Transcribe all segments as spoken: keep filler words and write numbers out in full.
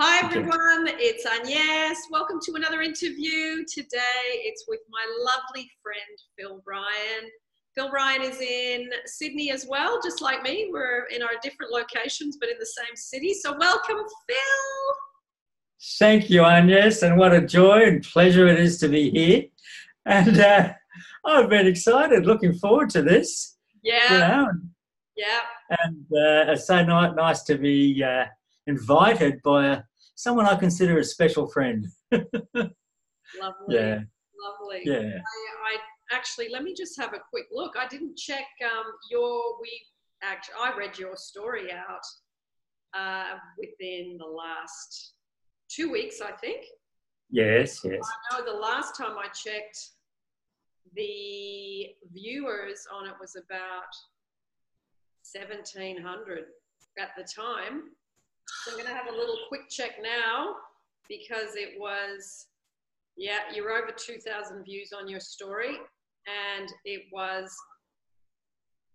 Hi everyone, it's Agnes. Welcome to another interview. Today it's with my lovely friend Phil Ryan. Phil Ryan is in Sydney as well, just like me. We're in our different locations but in the same city. So welcome, Phil. Thank you, Agnes, and what a joy and pleasure it is to be here. And uh, I've been excited, looking forward to this. Yeah. You know? Yeah. And uh, it's so nice to be uh, invited by a someone I consider a special friend. Lovely, yeah. Lovely. Yeah. I, I actually, let me just have a quick look. I didn't check um, your, we actually, I read your story out uh, within the last two weeks, I think. Yes, yes. I know the last time I checked, the viewers on it was about seventeen hundred at the time. So I'm going to have a little quick check now because it was, yeah, you're over two thousand views on your story, and it was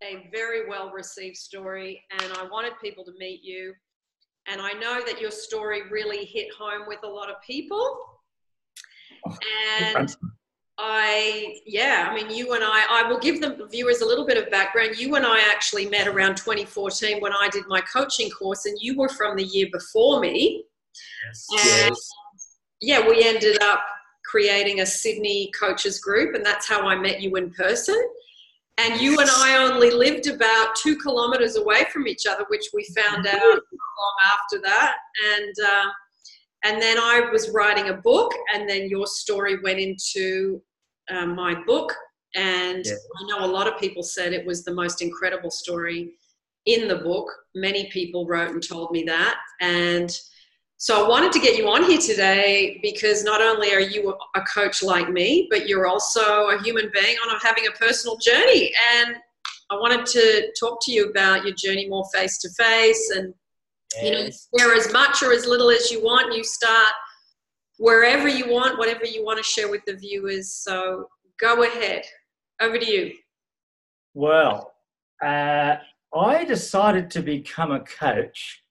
a very well received story, and I wanted people to meet you, and I know that your story really hit home with a lot of people. And I, yeah, I mean, you and I, I will give the viewers a little bit of background. You and I actually met around twenty fourteen when I did my coaching course, and you were from the year before me. Yes. And yes. Yeah, we ended up creating a Sydney coaches group, and that's how I met you in person. And you and I only lived about two kilometres away from each other, which we found out long after that. And, uh, And then I was writing a book, and then your story went into uh, my book. And yeah. I know a lot of people said it was the most incredible story in the book. Many people wrote and told me that. And so I wanted to get you on here today because not only are you a coach like me, but you're also a human being on having a personal journey. And I wanted to talk to you about your journey more face to face, and you know, you share as much or as little as you want. You start wherever you want, whatever you want to share with the viewers. So go ahead. Over to you. Well, uh, I decided to become a coach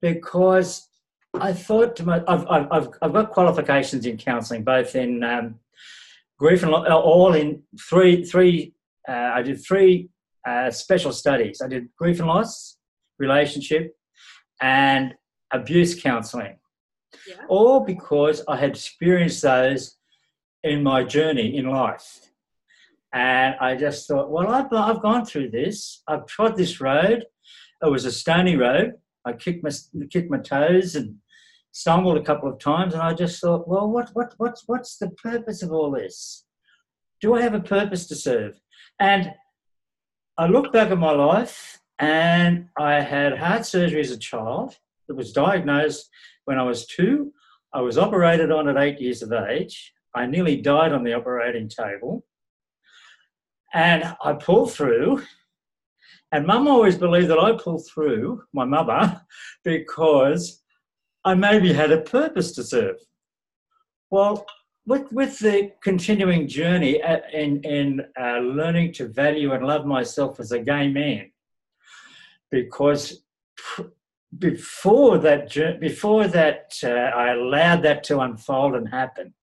because I thought to my, I've, I've, I've got qualifications in counselling, both in um, grief and all in three, three uh, I did three uh, special studies. I did grief and loss, relationship, and abuse counselling, yeah. All because I had experienced those in my journey in life. And I just thought, well, I've, I've gone through this. I've trod this road. It was a stony road. I kicked my, kicked my toes and stumbled a couple of times, and I just thought, well, what, what, what, what's the purpose of all this? Do I have a purpose to serve? And I looked back at my life, and I had heart surgery as a child. It was diagnosed when I was two. I was operated on at eight years of age. I nearly died on the operating table. And I pulled through. And Mum always believed that I pulled through, my mother, because I maybe had a purpose to serve. Well, with, with the continuing journey in, in uh, learning to value and love myself as a gay man, because before that, before that uh, I allowed that to unfold and happen,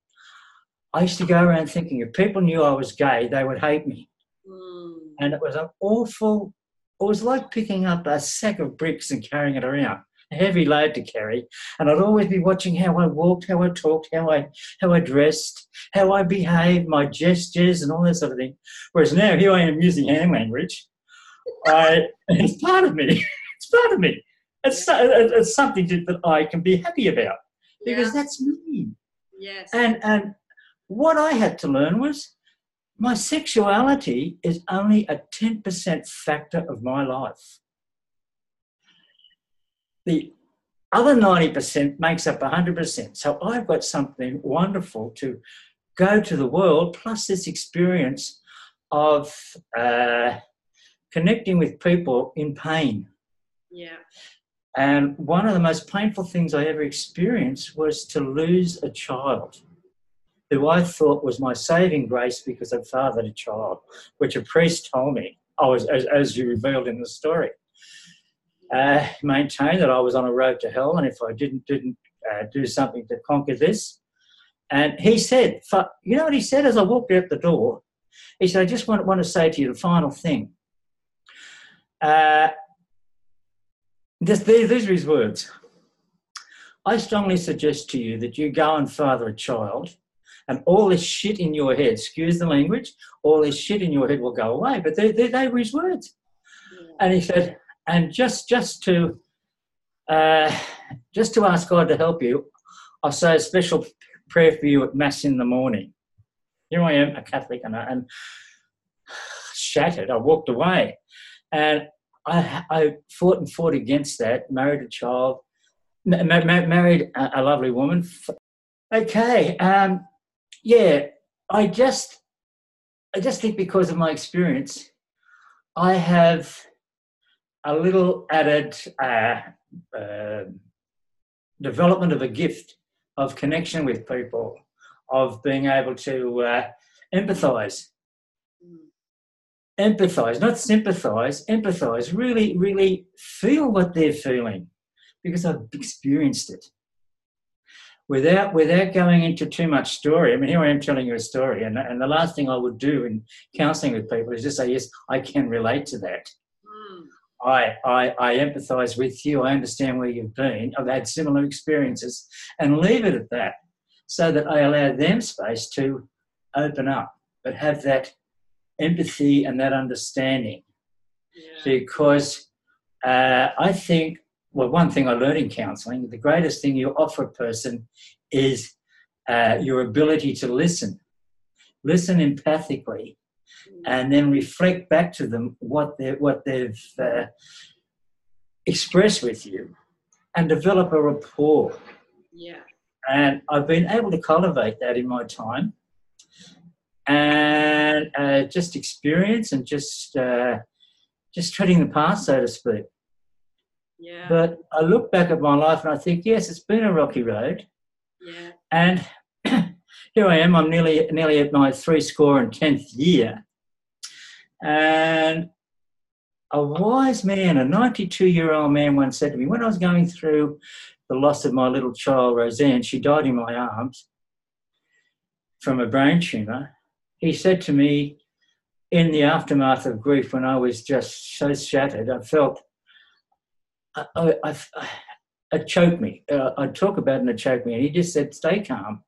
I used to go around thinking if people knew I was gay, they would hate me. Mm. And it was an awful, it was like picking up a sack of bricks and carrying it around, a heavy load to carry. And I'd always be watching how I walked, how I talked, how I, how I dressed, how I behaved, my gestures and all that sort of thing. Whereas now here I am using hand language. I, it's part of me. It's part of me. It's, it's something that I can be happy about because yeah. That's me. Yes. And, and what I had to learn was my sexuality is only a ten percent factor of my life. The other ninety percent makes up one hundred percent. So I've got something wonderful to go to the world, plus this experience of... Uh, connecting with people in pain. Yeah. And one of the most painful things I ever experienced was to lose a child who I thought was my saving grace because I'd fathered a child, which a priest told me, I was, as, as you revealed in the story. uh, maintained that I was on a road to hell, and if I didn't didn't uh, do something to conquer this. And he said, for, you know what he said as I walked out the door? He said, I just want, want to say to you the final thing. Uh, this, these, these are his words. I strongly suggest to you that you go and father a child, and all this shit in your head, excuse the language, all this shit in your head will go away. But they, they, they were his words. Yeah. And he said, and just just to uh, just to ask God to help you, I'll say a special prayer for you at Mass in the morning. Here I am, a Catholic, and, I, and shattered. I walked away. And I, I fought and fought against that, married a child, ma- ma- married a, a lovely woman. Okay, um, yeah, I just, I just think because of my experience, I have a little added uh, uh, development of a gift of connection with people, of being able to uh, empathise. Empathise, not sympathise, empathise, really, really feel what they're feeling, because I've experienced it. Without without going into too much story, I mean, here I am telling you a story, and, and the last thing I would do in counselling with people is just say, yes, I can relate to that. Mm. I, I, I empathise with you, I understand where you've been, I've had similar experiences, and leave it at that, so that I allow them space to open up, but have that empathy and that understanding. Yeah. Because uh, I think, well, one thing I learned in counselling, the greatest thing you offer a person is uh, your ability to listen, listen empathically, mm. and then reflect back to them what, what they've uh, expressed with you, and develop a rapport. Yeah. And I've been able to cultivate that in my time. And uh, just experience and just uh, just treading the path, so to speak. Yeah. But I look back at my life and I think, yes, it's been a rocky road. Yeah. And here I am. I'm nearly nearly at my three score and tenth year. And a wise man, a ninety-two-year-old man, once said to me, when I was going through the loss of my little child, Roseanne, she died in my arms from a brain tumour. He said to me, in the aftermath of grief, when I was just so shattered, I felt, I, I, I, it choked me. Uh, I'd talk about it and it choked me. And he just said, stay calm,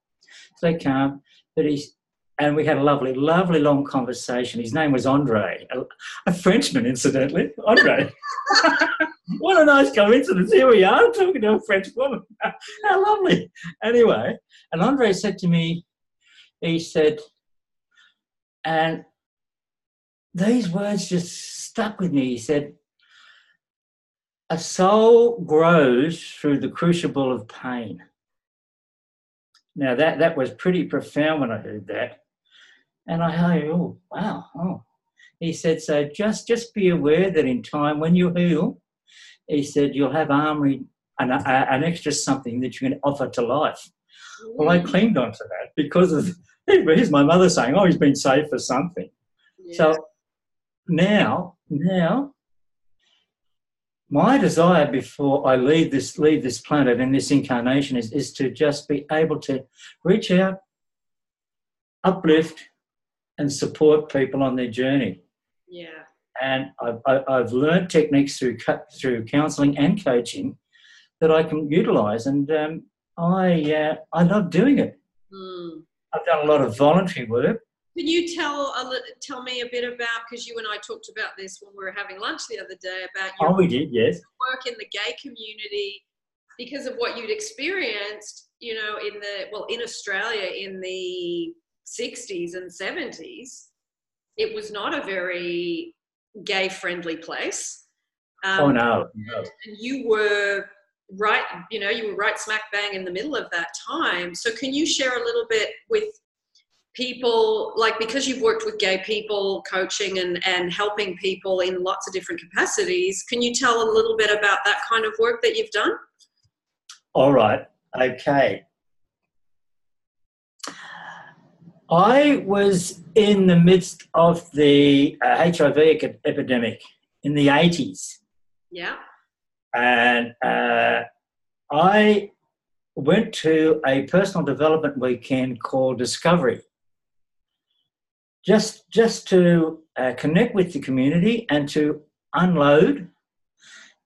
stay calm. But he's, and we had a lovely, lovely long conversation. His name was Andre, a, a Frenchman, incidentally. Andre. What a nice coincidence. Here we are talking to a French woman. How lovely. Anyway, and Andre said to me, he said, and these words just stuck with me. He said, a soul grows through the crucible of pain. Now, that, that was pretty profound when I heard that. And I heard, oh, wow. Oh. He said, so just, just be aware that in time when you heal, he said, you'll have armory, an, an extra something that you can offer to life. Mm. Well, I clinged onto that because of... Here's my mother saying, oh, he's been saved for something. Yeah. So now, now, my desire before I leave this leave this planet and this incarnation is, is to just be able to reach out, uplift and support people on their journey. Yeah. And I've, I've learned techniques through through counselling and coaching that I can utilise, and um, I, uh, I love doing it. Mm. I've done a lot of voluntary work. Can you tell a, tell me a bit about, because you and I talked about this when we were having lunch the other day, about your oh, we did, yes. work in the gay community, because of what you'd experienced, you know, in the, well, in Australia in the sixties and seventies, it was not a very gay-friendly place. Um, oh, no, no. And, and you were... right, you know, you were right smack bang in the middle of that time. So can you share a little bit with people, like, because you've worked with gay people, coaching and, and helping people in lots of different capacities, can you tell a little bit about that kind of work that you've done? All right, okay. I was in the midst of the uh, H I V epidemic in the eighties. Yeah. And uh, I went to a personal development weekend called Discovery, just, just to uh, connect with the community and to unload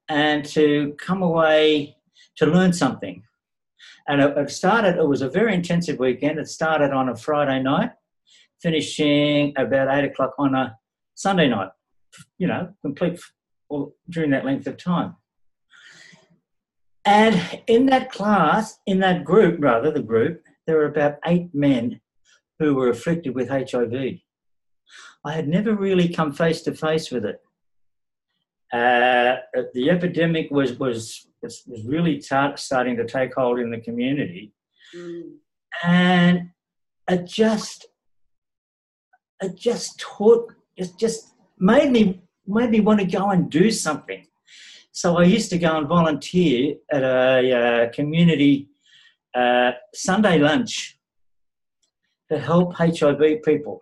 and to come away to learn something. And it, it started, it was a very intensive weekend. It started on a Friday night, finishing about eight o'clock on a Sunday night, you know, complete all, during that length of time. And in that class, in that group, rather, the group, there were about eight men who were afflicted with H I V. I had never really come face to face with it. Uh, the epidemic was, was, was really tar- starting to take hold in the community. Mm. And it just, it just taught, it just made me, made me want to go and do something. So I used to go and volunteer at a uh, community uh, Sunday lunch to help H I V people.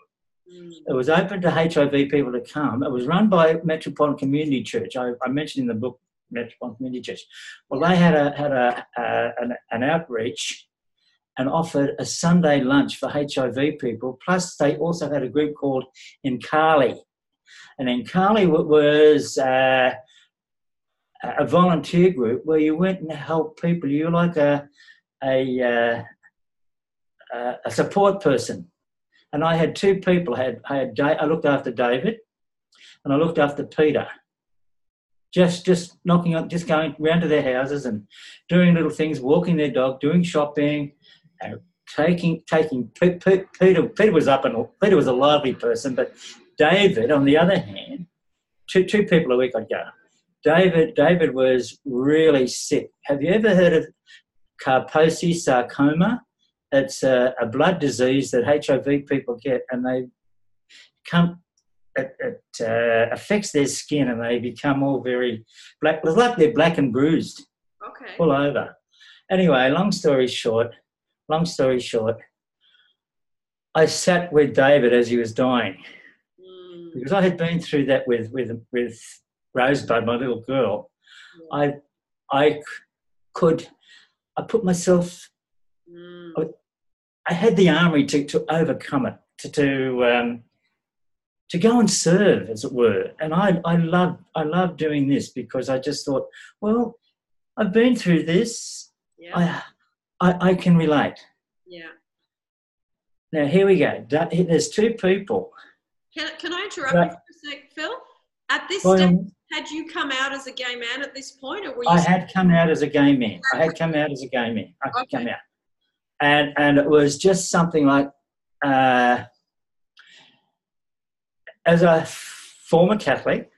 Mm. It was open to H I V people to come. It was run by Metropolitan Community Church. I, I mentioned in the book Metropolitan Community Church. Well, they had a had a, a an, an outreach and offered a Sunday lunch for H I V people. Plus, they also had a group called Inkali, and Inkali was. Uh, a volunteer group where you went and helped people. You're like a, a, uh, a support person. And I had two people. I, had, I, had, I looked after David and I looked after Peter. Just, just knocking on, just going round to their houses and doing little things, walking their dog, doing shopping, and taking, taking, Peter, Peter was up and, Peter was a lively person, but David, on the other hand, two, two people a week I'd go. David David was really sick. Have you ever heard of Kaposi sarcoma? It's a, a blood disease that H I V people get, and they come. It, it uh, affects their skin, and they become all very black. It's like they're black and bruised, okay, all over. Anyway, long story short, long story short, I sat with David as he was dying, mm. because I had been through that with with with. Rosebud, my little girl. I, I could, I put myself. Mm. I, I had the armory to, to overcome it, to to, um, to go and serve, as it were. And I, I love, I love doing this because I just thought, well, I've been through this. Yeah. I, I, I can relate. Yeah. Now here we go. There's two people. Can Can I interrupt but, you for a sec, Phil? At this well, stage, had you come out as a gay man at this point, or were you? I had come out as a gay man. I had come out as a gay man. I had okay. come out, and and it was just something like, uh, as a former Catholic,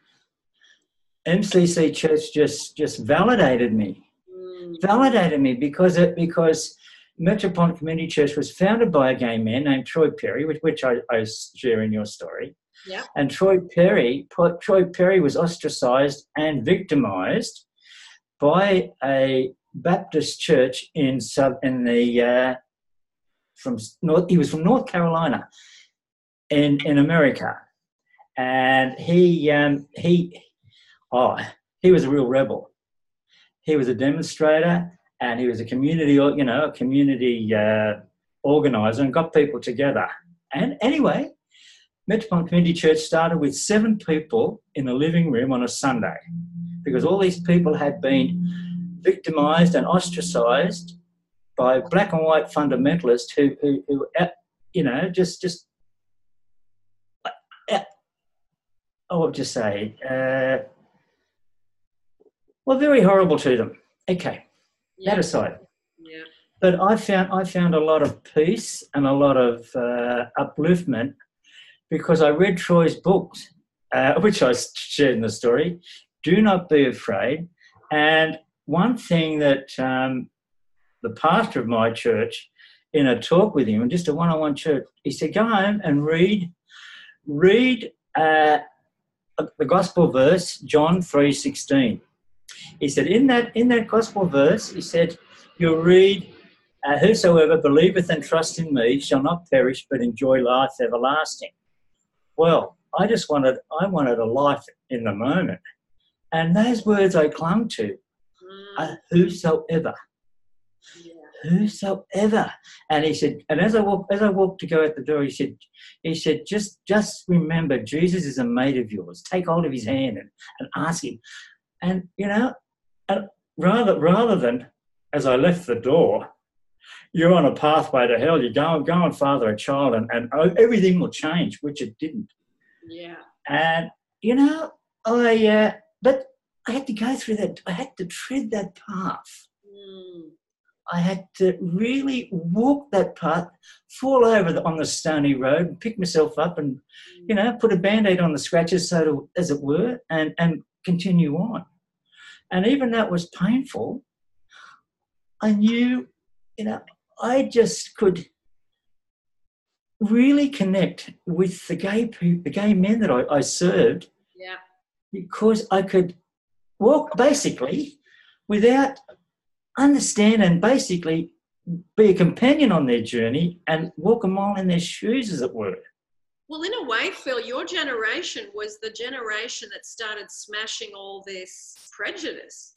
M C C Church just just validated me, mm. validated me because it because Metropolitan Community Church was founded by a gay man named Troy Perry, which which I, I share in your story. Yep. And Troy Perry, Troy Perry was ostracised and victimised by a Baptist church in sub in the uh, from North. He was from North Carolina, in in America, and he um, he oh he was a real rebel. He was a demonstrator, and he was a community, you know, a community uh, organiser, and got people together. And anyway. Metropolitan Community Church started with seven people in a living room on a Sunday because all these people had been victimised and ostracised by black and white fundamentalists who, who, who you know, just, just I would just say, uh, were very horrible to them. Okay, yeah. That aside. Yeah. But I found, I found a lot of peace and a lot of uh, upliftment because I read Troy's books, uh, which I shared in the story, Do Not Be Afraid. And one thing that um, the pastor of my church, in a talk with him, and just a one-on-one church, he said, go home and read read uh, the gospel verse, John three sixteen. He said, in that in that gospel verse, he said, you'll read, uh, whosoever believeth and trust in me shall not perish but enjoy life everlasting. Well, I just wanted, I wanted a life in the moment. And those words I clung to. uh, whosoever. Yeah. Whosoever. And he said, and as I walked, as I walked to go out the door, he said, he said, just, just remember, Jesus is a mate of yours. Take hold of his hand and, and ask him. And, you know, and rather, rather than, as I left the door, you're on a pathway to hell, you go, go and father a child, and, and everything will change, which it didn't. Yeah. And, you know, I, uh, but I had to go through that, I had to tread that path. Mm. I had to really walk that path, fall over the, on the stony road, pick myself up and, mm. you know, put a Band-Aid on the scratches, so to, as it were, and, and continue on. And even though it was painful, I knew, you know, I just could really connect with the gay people, the gay men that I, I served, yeah, because I could walk basically without understand and basically be a companion on their journey and walk a mile in their shoes, as it were. Well, in a way, Phil, your generation was the generation that started smashing all this prejudice.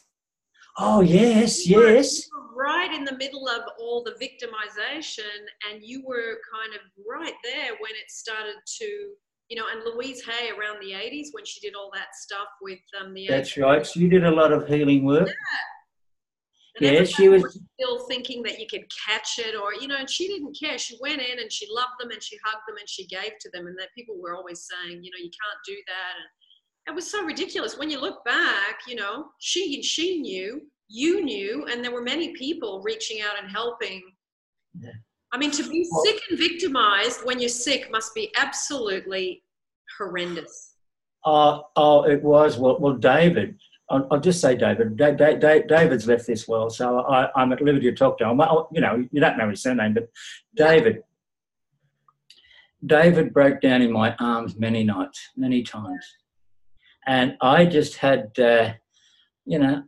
Oh, yes, you were, yes. You were right in the middle of all the victimization, and you were kind of right there when it started to, you know, and Louise Hay around the eighties when she did all that stuff with um, the... That's right. So you did a lot of healing work. Yeah. And yeah, she was... was still thinking that you could catch it or, you know, and she didn't care. She went in and she loved them and she hugged them and she gave to them, and that people were always saying, you know, you can't do that, and it was so ridiculous. When you look back, you know, she she knew, you knew, and there were many people reaching out and helping. Yeah. I mean, to be sick and victimized when you're sick must be absolutely horrendous. Oh, oh it was. Well, well David, I'll, I'll just say David. Da, da, da, David's left this world, so I, I'm at liberty to talk to him. I, you know, you don't know his surname, but David. Yeah. David broke down in my arms many nights, many times. And I just had, uh, you know,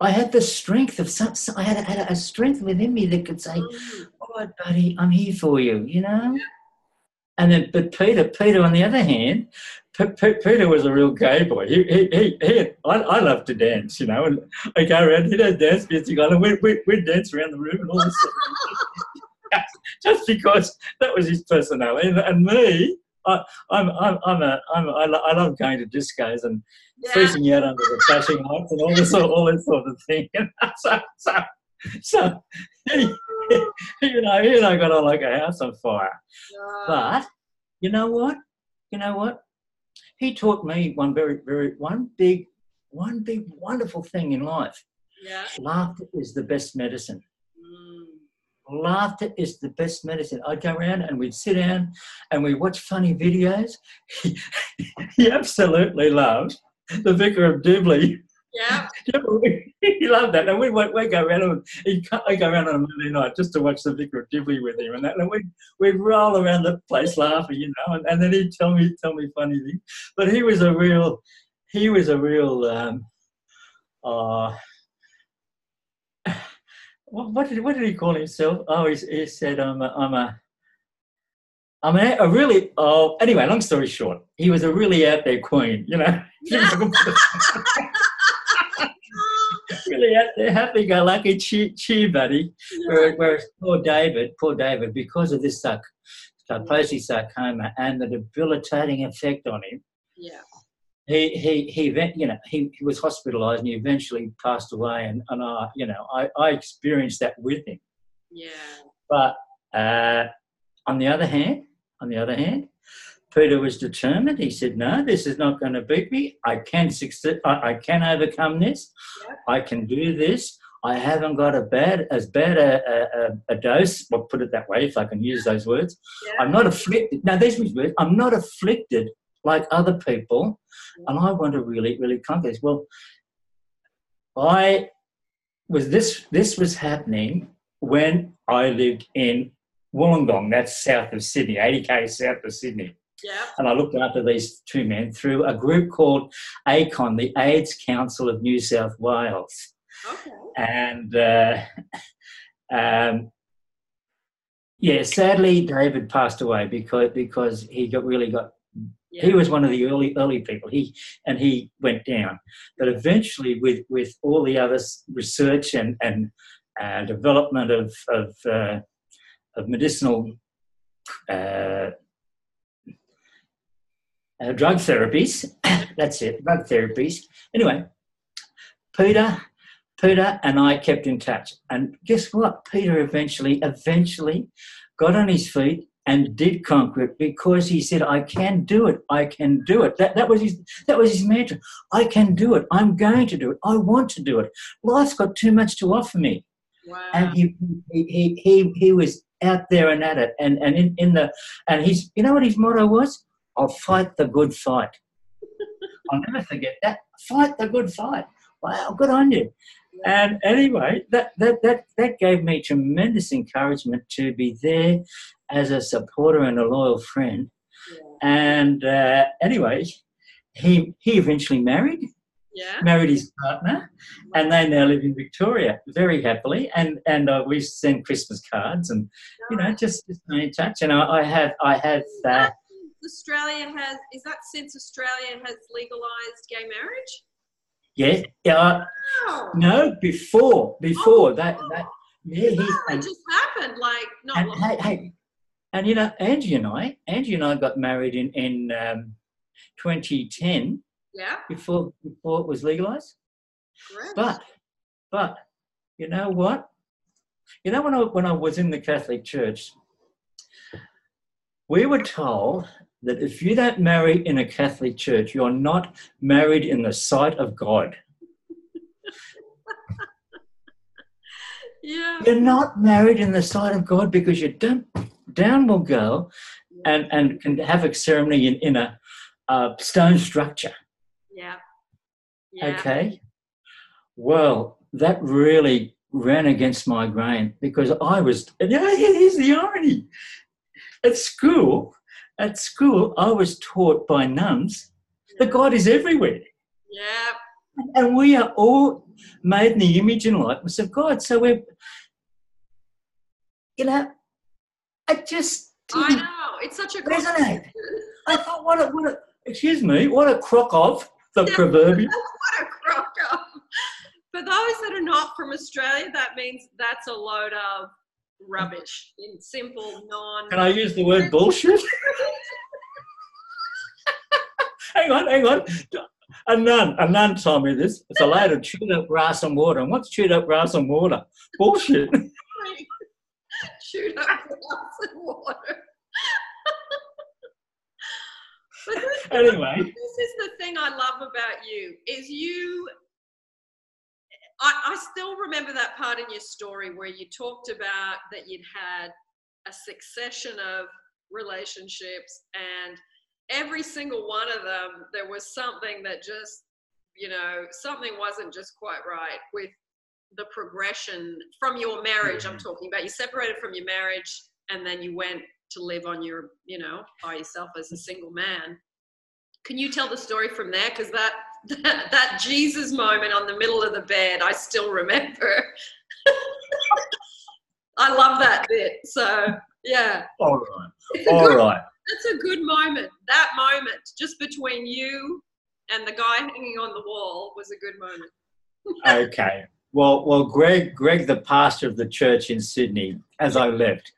I had the strength of some, I had a, had a strength within me that could say, mm. all right, buddy, I'm here for you, you know? Yeah. And then, but Peter, Peter, on the other hand, P P Peter was a real gay boy. He, he, he, he had, I, I love to dance, you know, and I go around, he'd have dance music on, and we'd, we'd, we'd dance around the room and all this stuff. Just because that was his personality, and, and me, I, I'm, I'm, I'm a, I'm a, I, lo I love going to discos and yeah. freezing out under the flashing lights and all this, all this sort of thing. so, so, so he, you know, you know, got on like a house on fire. Yeah. But you know what? You know what? He taught me one very, very, one big, one big wonderful thing in life. Yeah. Laughter is the best medicine. Laughter is the best medicine. I'd go around and we'd sit down and we'd watch funny videos. He, he absolutely loved The Vicar of Dibley. Yeah. He loved that. And we'd, we'd go around and he'd, I'd go around on a Monday night just to watch The Vicar of Dibley with him and that. And we'd, we'd roll around the place laughing, you know, and, and then he'd tell me, tell me funny things. But he was a real, he was a real, um, uh, What did what did he call himself? Oh, he, he said I'm a, I'm a I'm a, a really oh anyway. Long story short, he was a really out there queen, you know. Really out there, happy go lucky, cheer, cheer buddy. Whereas, whereas poor David, poor David, because of this sarc, Kaposi sarcoma and the debilitating effect on him. Yeah. He, he, he, you know, he, he was hospitalised and he eventually passed away, and, and I, you know, I, I experienced that with him. Yeah. But uh, on the other hand, on the other hand, Peter was determined. He said, no, this is not going to beat me. I can succeed. I, I can overcome this. Yeah. I can do this. I haven't got a bad, as bad a, a, a dose, well, put it that way, if I can use those words. Yeah. I'm not afflicted. Now, these words, I'm not afflicted like other people, and I want to really, really conquer this. Well, I was this. This was happening when I lived in Wollongong, that's south of Sydney, eighty K south of Sydney. Yeah. And I looked after these two men through a group called ACON, the AIDS Council of New South Wales. Okay. And uh, um, yeah, sadly, David passed away because because he got really got. Yeah. He was one of the early early people. He and he went down, but eventually, with with all the other research and and uh, development of of, uh, of medicinal uh, uh, drug therapies, that's it, drug therapies. Anyway, Peter, Peter and I kept in touch, and guess what? Peter eventually, eventually, got on his feet and did conquer it, because he said, I can do it, I can do it. That, that, was his, that was his mantra. I can do it, I'm going to do it, I want to do it. Life's got too much to offer me. Wow. And he, he, he, he was out there and at it. And, and, in, in the, and his, you know what his motto was? I'll fight the good fight. I'll never forget that. Fight the good fight. Wow, good on you. And anyway, that, that, that, that gave me tremendous encouragement to be there as a supporter and a loyal friend. Yeah. And uh, anyway, he he eventually married, yeah. married his partner, wow. and they now live in Victoria very happily. And and uh, we send Christmas cards and nice. you know just just stay in touch. And I, I have I have uh, Australia has is that since Australia has legalised gay marriage? Yes. Yeah, uh, wow. No, before before oh, that wow. that yeah. Wow, he, it just happened like not and, long. Hey, hey, And, you know, Angie and I, Angie and I got married in, in um, twenty ten yeah. before before it was legalised. Great. But, but, you know what? You know, when I, when I was in the Catholic Church, we were told that if you don't marry in a Catholic Church, you're not married in the sight of God. yeah. You're not married in the sight of God because you don't. Down will go and, and can have a ceremony in, in a uh, stone structure. Yeah. yeah. Okay. Well, that really ran against my grain because I was, you know, here's the irony. At school, at school, I was taught by nuns yeah. that God is everywhere. Yeah. And we are all made in the image and likeness of God. So we're, you know, I just I know it's such a resonate. I thought, what a what a excuse me, what a crock of the yeah, proverbial. What a crock of. For those that are not from Australia, that means that's a load of rubbish in simple non. Can I use the word bullshit? hang on, hang on. A nun, a nun told me this. It's a load of chewed up grass and water. And what's chewed up grass and water? Bullshit. Shoot up glass and water. But this, anyway, this is the thing I love about you is you. I, I still remember that part in your story where you talked about that you'd had a succession of relationships, and every single one of them, there was something that just, you know, something wasn't just quite right with the progression from your marriage. I'm talking about you separated from your marriage and then you went to live on your, you know, by yourself as a single man. Can you tell the story from there? Because that, that that Jesus moment on the middle of the bed, I still remember. I love that bit. So yeah, all right, all right, that's a good moment. That moment just between you and the guy hanging on the wall was a good moment. Okay. Well, well, Greg, Greg, the pastor of the church in Sydney, as I left,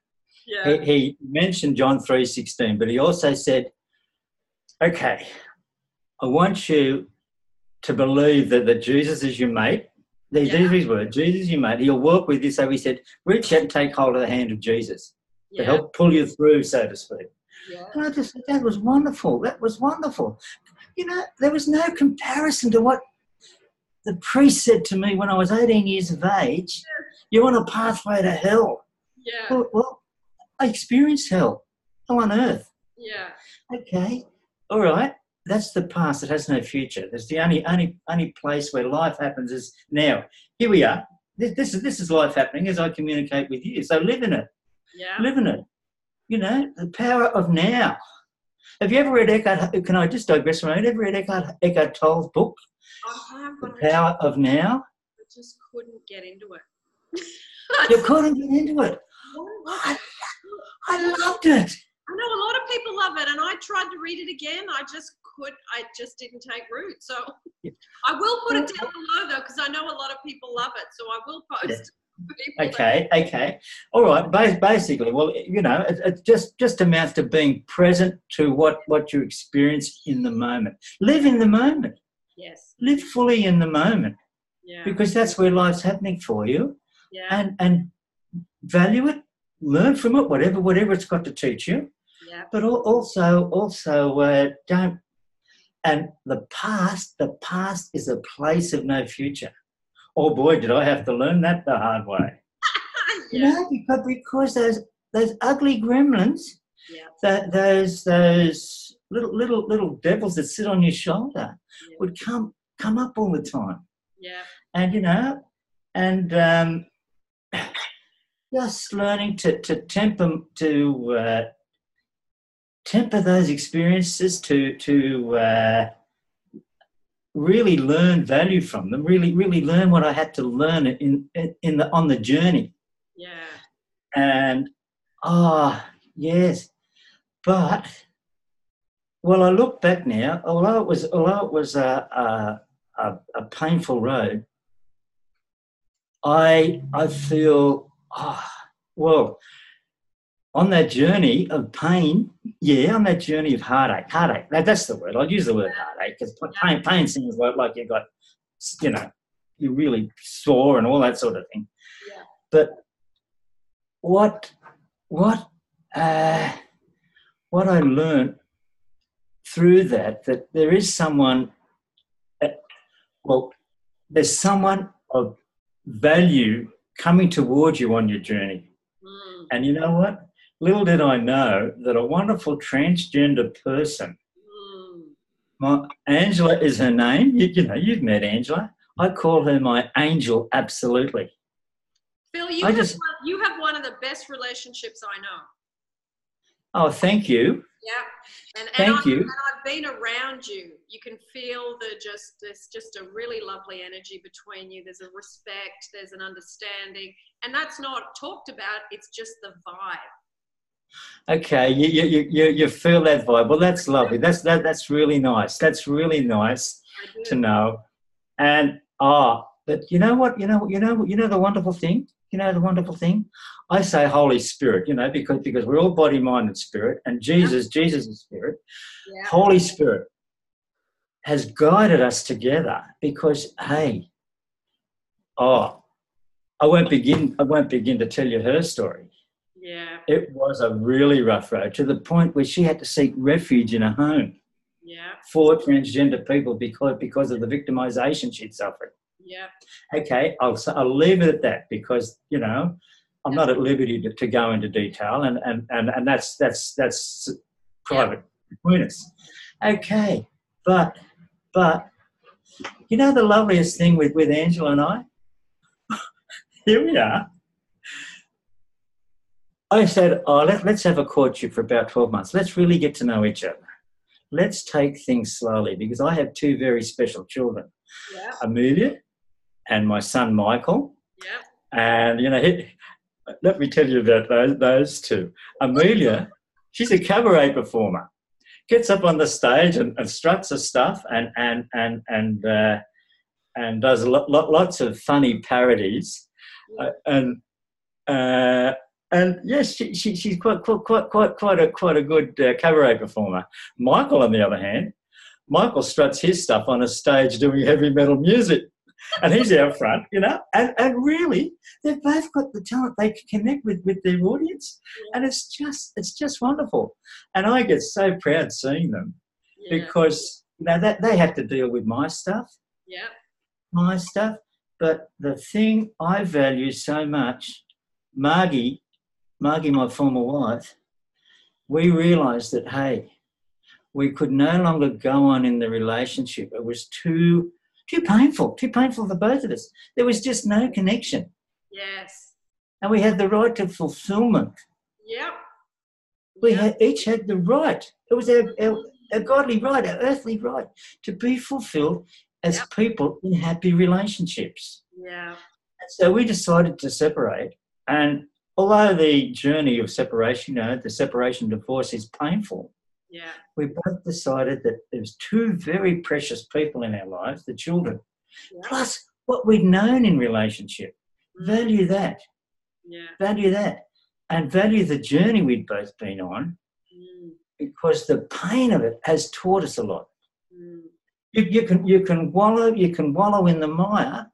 yeah. he, he mentioned John three sixteen, but he also said, okay, I want you to believe that, that Jesus is your mate. These yeah. are his words, Jesus is your mate. He'll work with you. So he said, reach out and take hold of the hand of Jesus yeah. to help pull you through, so to speak. Yeah. And I just thought, that was wonderful. That was wonderful. You know, there was no comparison to what the priest said to me when I was eighteen years of age, you're on a pathway to hell. Yeah. Well, well, I experienced hell. Hell on earth. Yeah. Okay. All right. That's the past. It has no future. That's the only only only place where life happens is now. Here we are. This, this is this is life happening as I communicate with you. So live in it. Yeah. Live in it. You know, the power of now. Have you ever read Eckhart? Can I just digress from it? Have you ever read Eckhart, Eckhart Tolle's book? I have, the Power of Now? I just couldn't get into it. You couldn't get into it. I, I loved it. I know a lot of people love it, and I tried to read it again. I just could, I just didn't take root. So yeah. I will put it down below though, because I know a lot of people love it. So I will post. Yeah. Okay, that. okay, all right. Basically, well, you know, it, it just just amounts to being present to what what you experience in the moment. Live in the moment. Yes. Live fully in the moment. Yeah. Because that's where life's happening for you. Yeah. And and value it. Learn from it, whatever whatever it's got to teach you. Yeah. But also, also uh, don't. And the past, the past is a place of no future. Oh boy, did I have to learn that the hard way. Yeah. You know, because, because those those ugly gremlins, yeah. that those those little little little devils that sit on your shoulder, yeah. would come come up all the time. Yeah. And you know, and. Um, Just learning to to temper to uh, temper those experiences, to to uh, really learn value from them. Really, really learn what I had to learn in in the on the journey. Yeah. And ah, oh, yes, but well, I look back now. Although it was although it was a a, a, a painful road, I I feel. Oh, well, on that journey of pain, yeah, on that journey of heartache, heartache, that, that's the word. I'll use the word heartache because pain, pain seems like, like you got, you know, you're really sore and all that sort of thing. Yeah. But what, what, uh, what I learned through that, that there is someone, that, well, there's someone of value coming towards you on your journey. Mm. And you know what? Little did I know that a wonderful transgender person, mm. my, Angela is her name. You, you know, you've met Angela. I call her my angel, absolutely. Phil, you have, just, one, you have one of the best relationships I know. Oh, thank you. Yeah. And, and thank I've, you. And I've been around you. You can feel the just, there's just a really lovely energy between you. There's a respect, there's an understanding. And that's not talked about, it's just the vibe. Okay, you you you, you feel that vibe. Well, that's lovely. That's that that's really nice. That's really nice to know. And ah, oh, but you know what, you know, you know, you know the wonderful thing? You know the wonderful thing? I say Holy Spirit, you know, because because we're all body, mind, and spirit, and Jesus, yeah. Jesus is spirit. Yeah. Holy Spirit has guided us together because, hey, oh, I won't begin, I won't begin to tell you her story. Yeah. It was a really rough road to the point where she had to seek refuge in a home. Yeah. For transgender people because because of the victimization she'd suffered. Yeah. Okay, I'll, I'll leave it at that because, you know, I'm not at liberty to, to go into detail and, and, and, and that's, that's, that's private between us. Okay, but, but you know the loveliest thing with, with Angela and I? Here we are. I said, oh, let, let's have a courtship for about twelve months. Let's really get to know each other. Let's take things slowly because I have two very special children, yeah. Amelia and my son Michael. Yeah. And, you know, he, let me tell you about those, those two. Amelia, she's a cabaret performer. Gets up on the stage and, and struts her stuff and and and and uh, and does lo lo lots of funny parodies. Uh, and uh, and yes, she, she, she's quite quite quite quite a quite a good uh, cabaret performer. Michael, on the other hand, Michael struts his stuff on a stage doing heavy metal music. And he's out front, you know, and, and really they've both got the talent. They can connect with, with their audience, yeah. and it's just it's just wonderful. And I get so proud seeing them, yeah. because you know that they have to deal with my stuff, yeah, my stuff. But the thing I value so much, Margie, Margie, my former wife, we realised that hey, we could no longer go on in the relationship. It was too. Too painful, too painful for both of us. There was just no connection. Yes. And we had the right to fulfillment. Yep. We yep. Had, each had the right. It was our, our, our godly right, our earthly right to be fulfilled as yep. people in happy relationships. Yeah. So we decided to separate and although the journey of separation, you know, the separation divorce is painful, yeah, we both decided that there was two very precious people in our lives, the children, yeah, plus what we'd known in relationship. Mm. Value that. Yeah. Value that. And value the journey we'd both been on, mm, because the pain of it has taught us a lot. Mm. You, you can you can wallow you can wallow in the mire,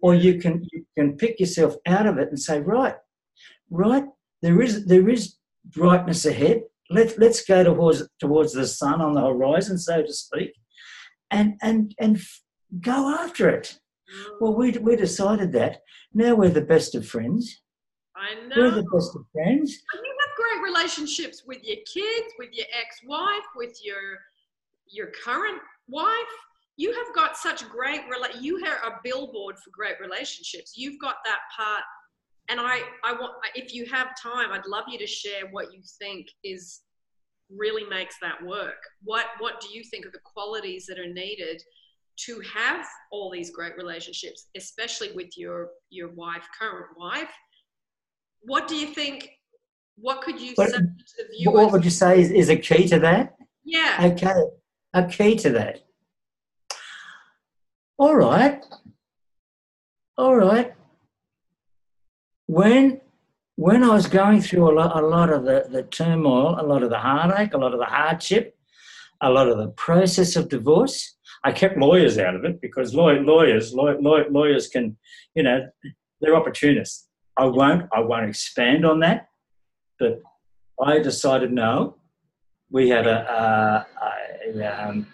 or you can you can pick yourself out of it and say, right, right, there is there is brightness ahead. Let's let's go towards towards the sun on the horizon, so to speak, and and and go after it. Well, we we decided that. Now we're the best of friends. I know. We're the best of friends. And you have great relationships with your kids, with your ex-wife, with your your current wife. You have got such great, rela- you have a billboard for great relationships. You've got that part. And I, I want, if you have time, I'd love you to share what you think is really makes that work. What, what do you think are the qualities that are needed to have all these great relationships, especially with your, your wife, current wife? What do you think, what could you what, say to the viewers? What would you say is, is a key to that? Yeah. Okay. A key to that. All right. All right. When when I was going through a lot, a lot of the, the turmoil, a lot of the heartache, a lot of the hardship, a lot of the process of divorce, I kept lawyers out of it because lawyers lawyers lawyers, lawyers can, you know, they're opportunists. I won't I won't expand on that, but I decided no. We had a, a, a um,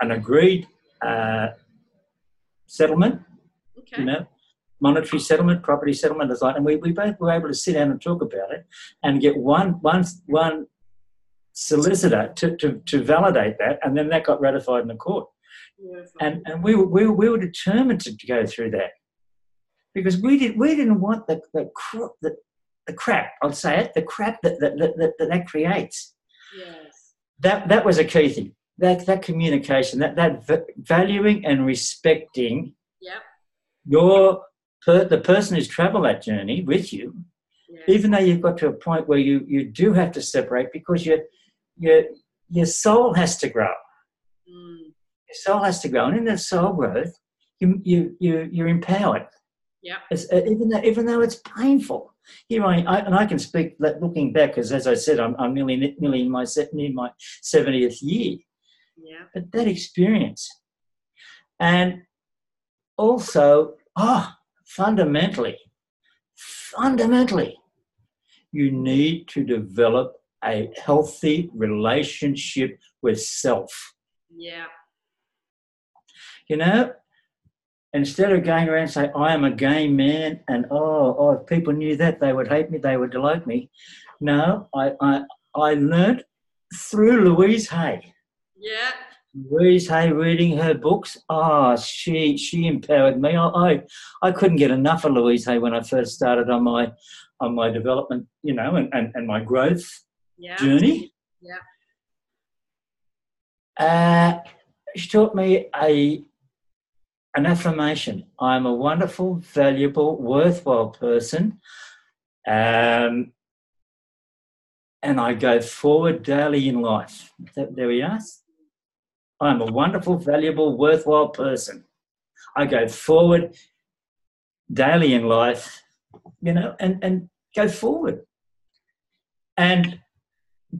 an agreed uh, settlement, okay, you know, monetary settlement, property settlement, as like, and we, we both were able to sit down and talk about it and get one one one solicitor to, to, to validate that, and then that got ratified in the court, yeah, and and we were, we were we were determined to go through that because we did we didn't want the the cr- the, the crap I'll say it the crap that that that that, that creates. Yes. That that was a key thing. That that communication, that that v- valuing and respecting, yep, your per, the person who's travelled that journey with you, yes, even though you've got to a point where you, you do have to separate because your your your soul has to grow. Mm. Your soul has to grow, and in that soul growth, you you you you're empowered. Yeah. Uh, even though even though it's painful. Here I, I and I can speak looking back, because as I said, I'm, I'm nearly nearly in my near my seventieth year. Yeah. But that experience, and also, ah, oh, fundamentally, fundamentally, you need to develop a healthy relationship with self. Yeah. You know. Instead of going around and saying, I am a gay man and, oh, oh, if people knew that, they would hate me, they would delight me. No, I I, I learned through Louise Hay. Yeah. Louise Hay, reading her books, oh, she she empowered me. I, I I couldn't get enough of Louise Hay when I first started on my on my development, you know, and, and, and my growth, yeah, journey. Yeah. Uh, she taught me a... an affirmation. I'm a wonderful, valuable, worthwhile person, um, and I go forward daily in life. There we are. I'm a wonderful, valuable, worthwhile person. I go forward daily in life, you know, and, and go forward. And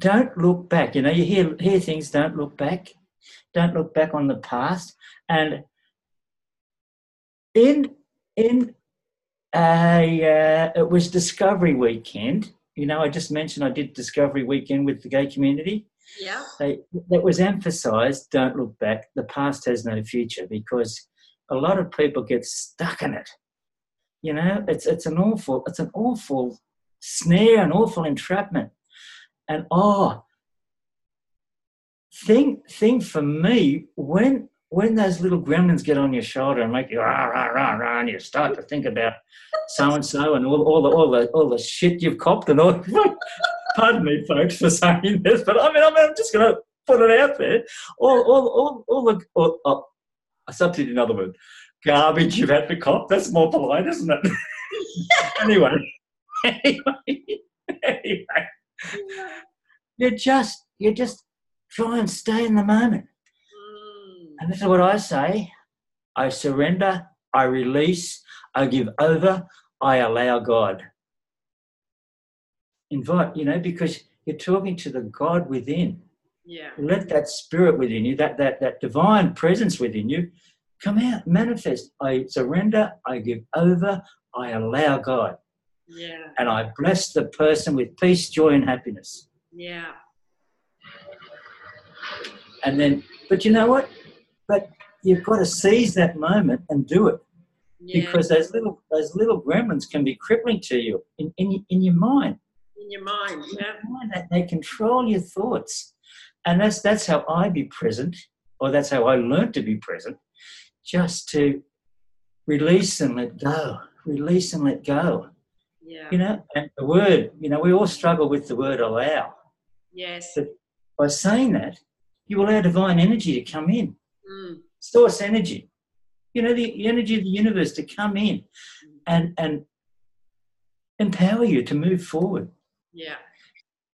don't look back. You know, you hear, hear things, don't look back. Don't look back on the past. And In in a uh, it was Discovery Weekend. You know, I just mentioned I did Discovery Weekend with the gay community. Yeah, they, that was emphasised. Don't look back. The past has no future, because a lot of people get stuck in it. You know, it's it's an awful it's an awful snare, an awful entrapment. And oh, thing thing for me when. When those little gremlins get on your shoulder and make you rah, rah, rah, rah, and you start to think about so-and-so and all, all the all the, all the shit you've copped and all, pardon me, folks, for saying this, but I mean, I mean I'm just going to put it out there. All all, all, all the, all, oh, I substitute another word, garbage you've had to cop. That's more polite, isn't it? Anyway, anyway, anyway, you just you just try and stay in the moment. Mm. And this is what I say: I surrender, I release, I give over, I allow God. Invite, you know, because you're talking to the God within. Yeah. Let that spirit within you, that that that divine presence within you, come out, manifest. I surrender, I give over, I allow God. Yeah. And I bless the person with peace, joy, and happiness. Yeah. And then, but you know what? But you've got to seize that moment and do it. Yeah. Because those little those little gremlins can be crippling to you in, in, in your mind. In your mind, yeah. In your mind, that they control your thoughts. And that's that's how I be present, or that's how I learned to be present, just to release and let go. Release and let go. Yeah. You know, and the word, you know, we all struggle with the word allow. Yes. But by saying that, you allow divine energy to come in. Mm. Source energy. You know, the energy of the universe to come in and and empower you to move forward. Yeah.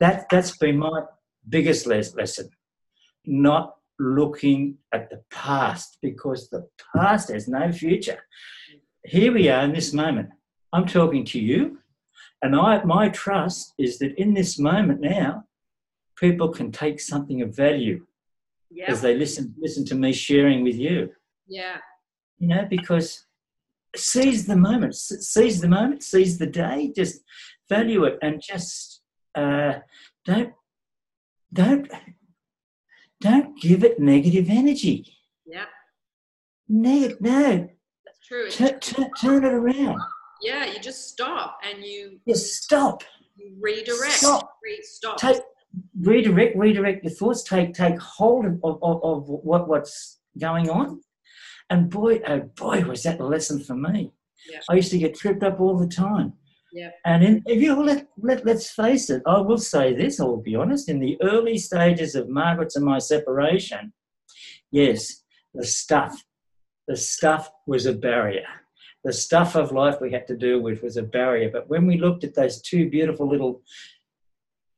That, that's been my biggest les- lesson. Not looking at the past, because the past has no future. Here we are in this moment. I'm talking to you, and I, my trust is that in this moment now, people can take something of value yeah. as they listen listen to me sharing with you. Yeah. You know, because seize the moment, seize the moment, seize the day, just value it, and just uh, don't don't don't give it negative energy. Yeah. Neg- no. That's true. T- t- turn it around. Yeah, you just stop and you... You stop. You redirect. Stop. Re- stop. Take, redirect, redirect your thoughts. Take take hold of, of, of what, what's going on. And boy, oh boy, was that a lesson for me. Yeah. I used to get tripped up all the time. Yeah. And in, if you let, let, let's face it, I will say this, I will be honest, in the early stages of Margaret's and my separation, yes, the stuff, the stuff was a barrier. The stuff of life we had to deal with was a barrier. But when we looked at those two beautiful little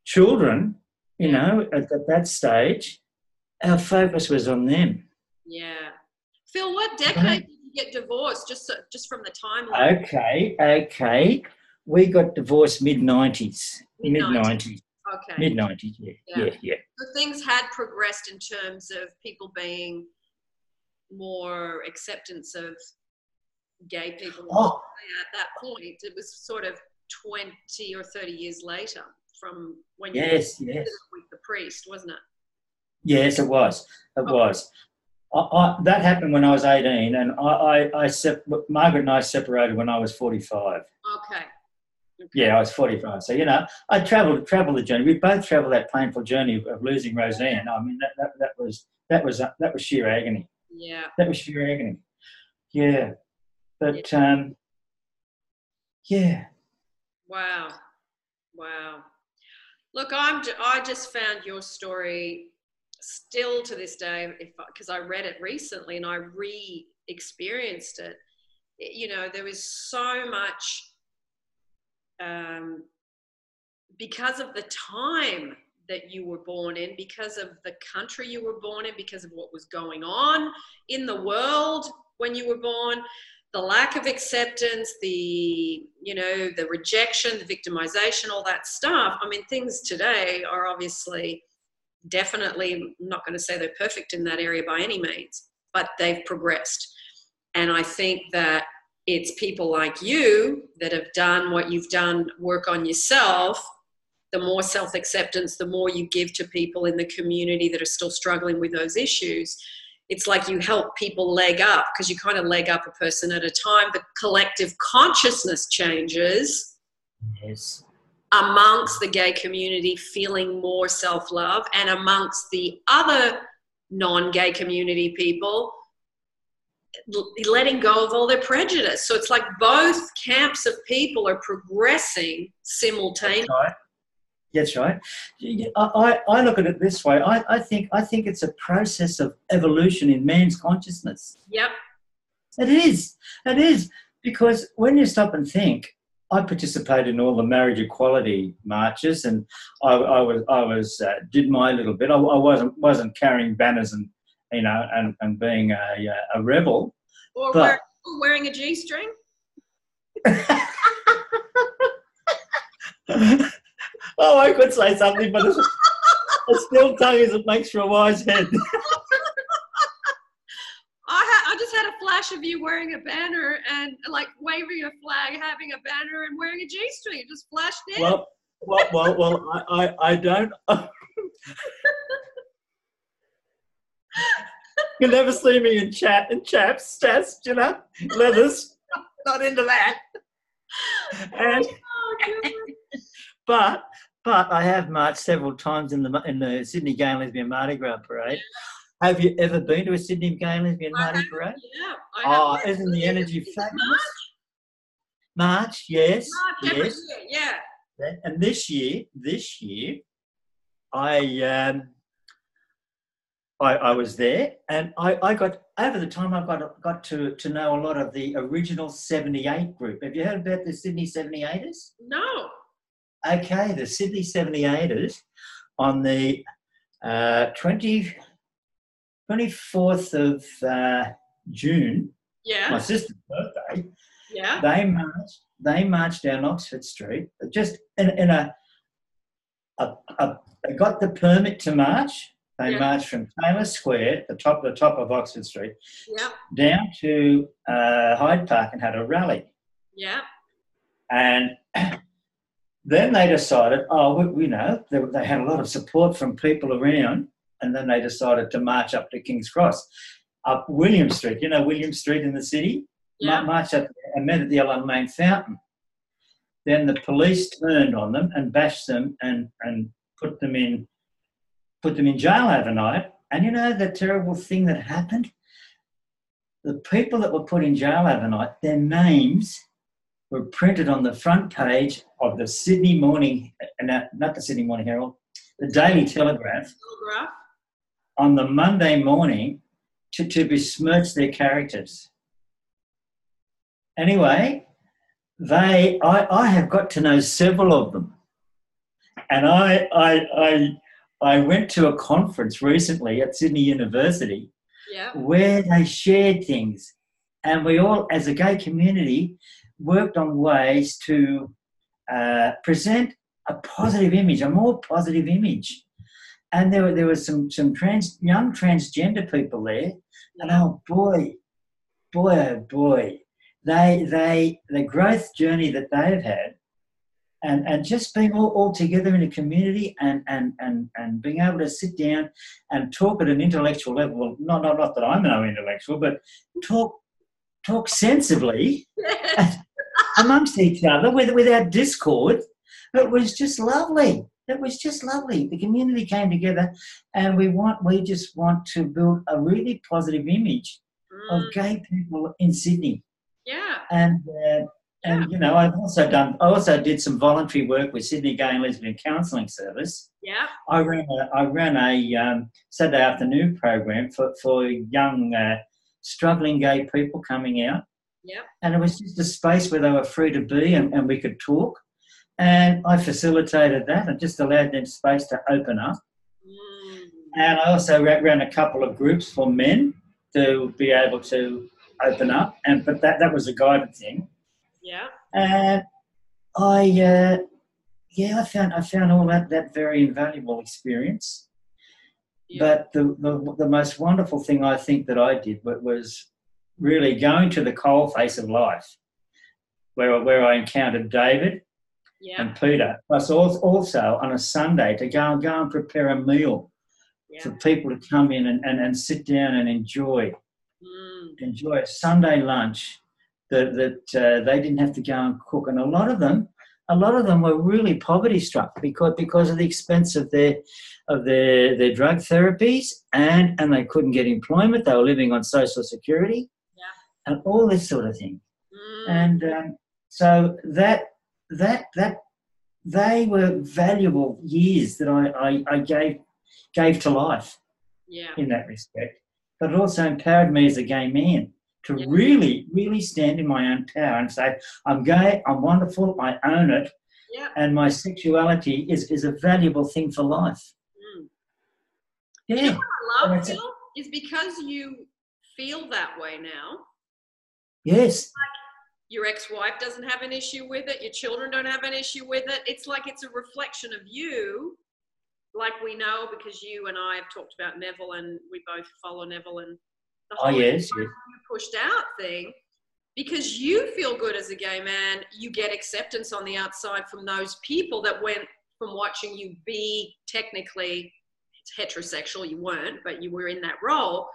children, you know, at, at that stage, our focus was on them. Yeah. Phil, what decade did you get divorced, just so, just from the timeline? Okay, okay. We got divorced mid-nineties. Mid-nineties. Okay. Mid-nineties, yeah, yeah, yeah. yeah. So things had progressed in terms of people being more acceptance of gay people oh. at that point. It was sort of twenty or thirty years later from when you yes, yes. with the priest, wasn't it? Yes, it was. It okay. was. I, I, that happened when I was eighteen, and I, I, I sep- Margaret and I separated when I was forty-five. Okay. okay. Yeah, I was forty-five. So, you know, I travelled travelled the journey. We both travelled that painful journey of losing Roseanne. I mean, that, that, that was that was uh, that was sheer agony. Yeah. That was sheer agony. Yeah. But yeah. um yeah. Wow. Wow. Look, I'm j- I just found your story still to this day, if because I, I read it recently and I re-experienced it. It, you know, there was so much um because of the time that you were born in, because of the country you were born in, because of what was going on in the world when you were born. The lack of acceptance, the, you know, the rejection, the victimization, all that stuff. I mean, things today are obviously definitely, I'm not going to say they're perfect in that area by any means, but they've progressed. And I think that it's people like you that have done what you've done, work on yourself. The more self-acceptance, the more you give to people in the community that are still struggling with those issues. It's like you help people leg up, because you kind of leg up a person at a time. The collective consciousness changes yes. amongst the gay community, feeling more self-love, and amongst the other non-gay community people, letting go of all their prejudice. So it's like both camps of people are progressing simultaneously. That's right. That's right. I, I look at it this way. I, I think I think it's a process of evolution in man's consciousness. Yep. It is. It is. Because when you stop and think, I participated in all the marriage equality marches, and I, I was I was uh, did my little bit. I, I wasn't wasn't carrying banners and you know and, and being a a rebel, or, but, wear, or wearing a G-string. Oh, I could say something, but it's, a still tongue is it makes for a wise head. Of you wearing a banner and like waving a flag, having a banner and wearing a G-string, it just flashed in. Well, well, well, well I, I, I don't. You'll never see me in chat in chaps, stats, you know, leathers. Not into that. And, oh, but but I have marched several times in the in the Sydney Gay and Lesbian Mardi Gras parade. Have you ever been to a Sydney Gay and Lesbian Mardi Gras? Yeah, I have. Oh, been. Isn't the energy is fabulous? March? March, yes. March, yes. Year, yeah. And this year, this year, I um, I, I was there, and I, I got over the time I got got to to know a lot of the original seventy-eight group. Have you heard about the Sydney seventy-eighters? No. Okay, the Sydney seventy-eighters on the uh, twenty. twenty-fourth of uh, June, yeah. My sister's birthday, yeah. they marched They marched down Oxford Street, just in, in a, a, a, they got the permit to march. They yeah. marched from Taylor Square, the top, the top of Oxford Street, yeah. down to uh, Hyde Park and had a rally. Yeah. And then they decided, oh, we, you know, they, they had a lot of support from people around. And then they decided to march up to King's Cross, up William Street. You know William Street in the city? Yeah. March up and met at the Yellow Main Fountain. Then the police turned on them and bashed them and, and put them in put them in jail overnight. And you know the terrible thing that happened? The people that were put in jail overnight, their names were printed on the front page of the Sydney Morning, not the Sydney Morning Herald, the Daily Telegraph. Telegraph. On the Monday morning to, to besmirch their characters. Anyway, they I, I have got to know several of them. And I I I I went to a conference recently at Sydney University yeah. where they shared things. And we all, as a gay community, worked on ways to uh, present a positive image, a more positive image. And there were there were some some trans young transgender people there, and oh boy, boy oh boy, they they the growth journey that they've had, and and just being all, all together in a community, and and and and being able to sit down and talk at an intellectual level. Well, not not not that I'm no intellectual, but talk talk sensibly amongst each other with, without discord. It was just lovely. It was just lovely. The community came together, and we want we just want to build a really positive image mm. of gay people in Sydney. Yeah. And uh, and yeah. you know, I've also done I also did some voluntary work with Sydney Gay and Lesbian Counselling Service. Yeah. I ran a, I ran a um, Saturday afternoon program for for young uh, struggling gay people coming out. Yeah. And it was just a space where they were free to be, and, and we could talk. And I facilitated that and just allowed them space to open up. Mm. And I also ran a couple of groups for men to be able to open up. And but that, that was a guided thing. Yeah. And I uh, yeah I found I found all that that very invaluable experience. Yeah. But the, the the most wonderful thing I think that I did was really going to the coalface of life, where where I encountered David. Yeah. And Peter, plus also on a Sunday to go and go and prepare a meal yeah. for people to come in and, and, and sit down and enjoy mm. enjoy a Sunday lunch that, that uh, they didn't have to go and cook. And a lot of them, a lot of them were really poverty struck because because of the expense of their of their, their drug therapies, and, and they couldn't get employment. They were living on social security yeah. and all this sort of thing. Mm. And um, so that. That that they were valuable years that I, I, I gave gave to life. Yeah. In that respect, but it also empowered me as a gay man to yeah. really, really stand in my own power and say, I'm gay, I'm wonderful, I own it, yeah. and my sexuality is, is a valuable thing for life. Mm. Yeah. You know what I love, Phil, a, is because you feel that way now. Yes. Like your ex-wife doesn't have an issue with it. Your children don't have an issue with it. It's like it's a reflection of you. Like we know, because you and I have talked about Neville, and we both follow Neville, and the whole oh, yes, yes. pushed out thing, because you feel good as a gay man, you get acceptance on the outside from those people that went from watching you be technically heterosexual, you weren't, but you were in that role,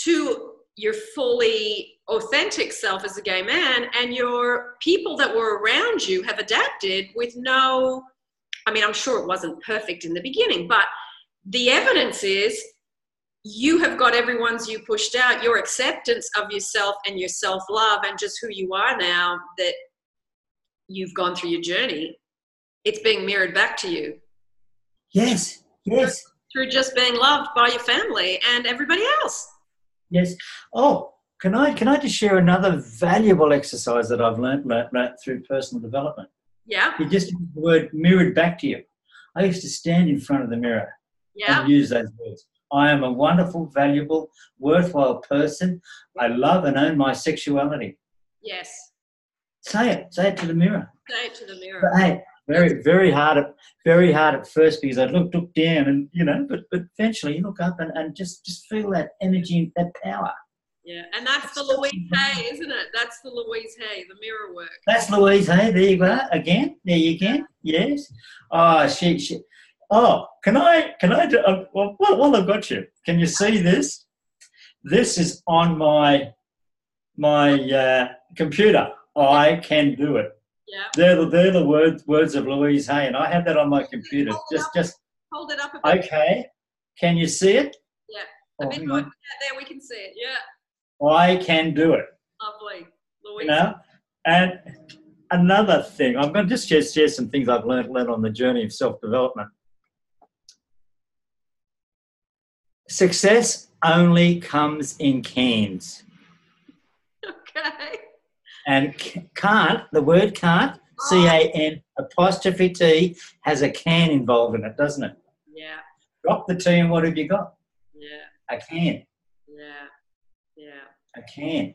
to your fully authentic self as a gay man, and your people that were around you have adapted with no... I mean, I'm sure it wasn't perfect in the beginning, but the evidence is you have got everyone's you pushed out, your acceptance of yourself and your self-love and just who you are now that you've gone through your journey. It's being mirrored back to you. Yes, yes. Through just being loved by your family and everybody else. Yes. Oh, can I, can I just share another valuable exercise that I've learned right through personal development? Yeah. You just use the word mirrored back to you. I used to stand in front of the mirror yeah. and use those words. I am a wonderful, valuable, worthwhile person. I love and own my sexuality. Yes. Say it. Say it to the mirror. Say it to the mirror. But, hey, very, very hard at very hard at first, because I looked looked down and you know, but, but eventually you look up and, and just, just feel that energy and that power. Yeah, and that's the Louise Hay, isn't it? That's the Louise Hay, the mirror work. That's Louise Hay. There you go again. There you go. Yes. Oh, she. she. Oh, can I? Can I? Do, uh, well, well, I've got you. Can you see this? This is on my my uh, computer. I can do it. Yeah. They're the they're the words words of Louise Hay, and I have that on my computer. Hold just just hold it up a bit. Okay. Can you see it? Yeah. Oh, a bit more. There we can see it. Yeah. I can do it. Lovely. Louise. You know? And another thing, I'm going to just share, share some things I've learned, learned on the journey of self-development. Success only comes in cans. Okay. And can't, the word can't, oh. C A N apostrophe T, has a can involved in it, doesn't it? Yeah. Drop the T and what have you got? Yeah. A can. Yeah. Yeah. I can.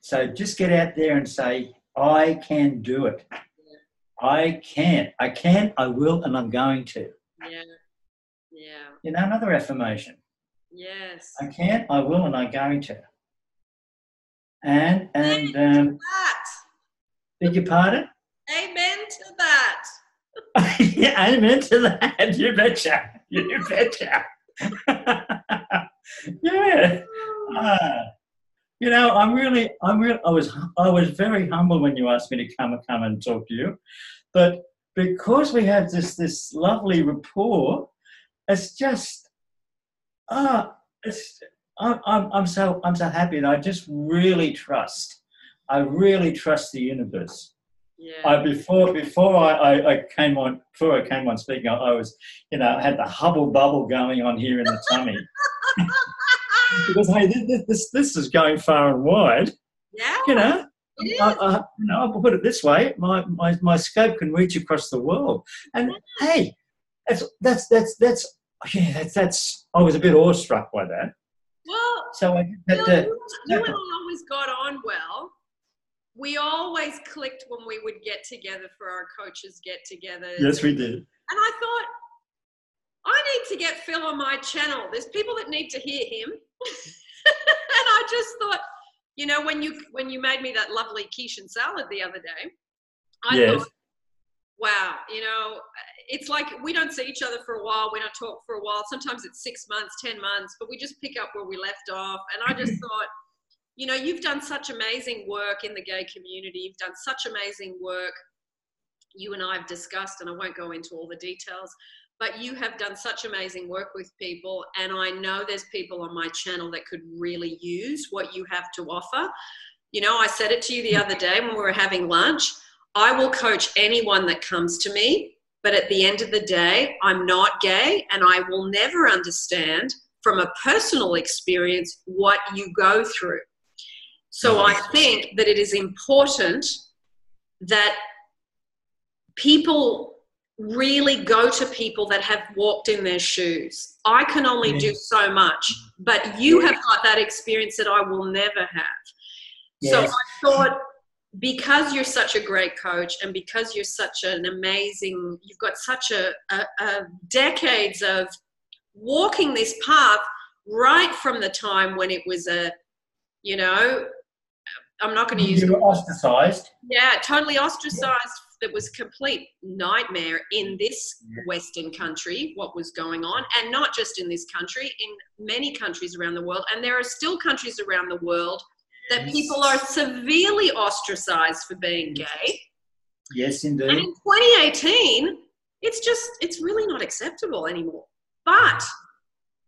So just get out there and say, I can do it. Yeah. I can. I can, I will, and I'm going to. Yeah. Yeah. You know, another affirmation. Yes. I can, I will, and I'm going to. And, and, Amen um. to that. Beg your pardon? Amen to that. Yeah, amen to that. You betcha. You betcha. Yeah. Uh, You know, I'm really, I'm really, I was, I was very humble when you asked me to come and come and talk to you, but because we have this, this lovely rapport, it's just, ah, uh, it's, I'm, I'm, I'm so, I'm so happy, and I just really trust, I really trust the universe. Yeah. I, before, before I, I, I came on, before I came on speaking, I, I was, you know, I had the hubble bubble going on here in the tummy. Because hey, this, this this is going far and wide. Yeah, you know, I, I, you know, I'll put it this way: my, my my scope can reach across the world. And yeah. hey, that's that's that's that's yeah, that's, that's I was a bit awestruck by that. Well, so I had to, you, you and I always got on well. We always clicked when we would get together for our coaches get-togethers. Yes, we did. And I thought, I need to get Phil on my channel. There's people that need to hear him. And I just thought, you know, when you when you made me that lovely quiche and salad the other day, I yes. thought, wow, you know, it's like we don't see each other for a while. We don't talk for a while. Sometimes it's six months, ten months, but we just pick up where we left off. And I just thought, you know, you've done such amazing work in the gay community. You've done such amazing work. You and I have discussed, and I won't go into all the details, but you have done such amazing work with people, and I know there's people on my channel that could really use what you have to offer. You know, I said it to you the other day when we were having lunch, I will coach anyone that comes to me, but at the end of the day, I'm not gay, and I will never understand from a personal experience what you go through. So I think that it is important that people really go to people that have walked in their shoes. I can only do so much, but you have got that experience that I will never have. Yes. So I thought, because you're such a great coach and because you're such an amazing, you've got such a, a, a decades of walking this path right from the time when it was a, you know, I'm not going to use... You were ostracised. Yeah, totally ostracised. Yeah. It was a complete nightmare in this yeah. Western country, what was going on, and not just in this country, in many countries around the world. And there are still countries around the world that people are severely ostracized for being gay. Yes, indeed. And in twenty eighteen, it's just, it's really not acceptable anymore. But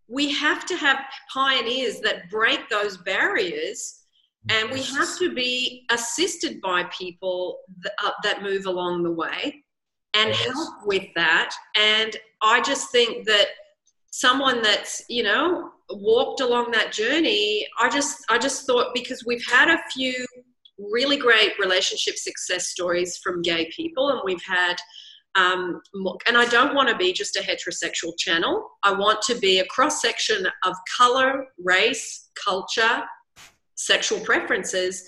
we have to have pioneers that break those barriers, and we have to be assisted by people that, uh, that move along the way and help with that. And I just think that someone that's, you know, walked along that journey, I just I just thought, because we've had a few really great relationship success stories from gay people, and we've had um and I don't want to be just a heterosexual channel. I want to be a cross-section of color, race, culture, sexual preferences,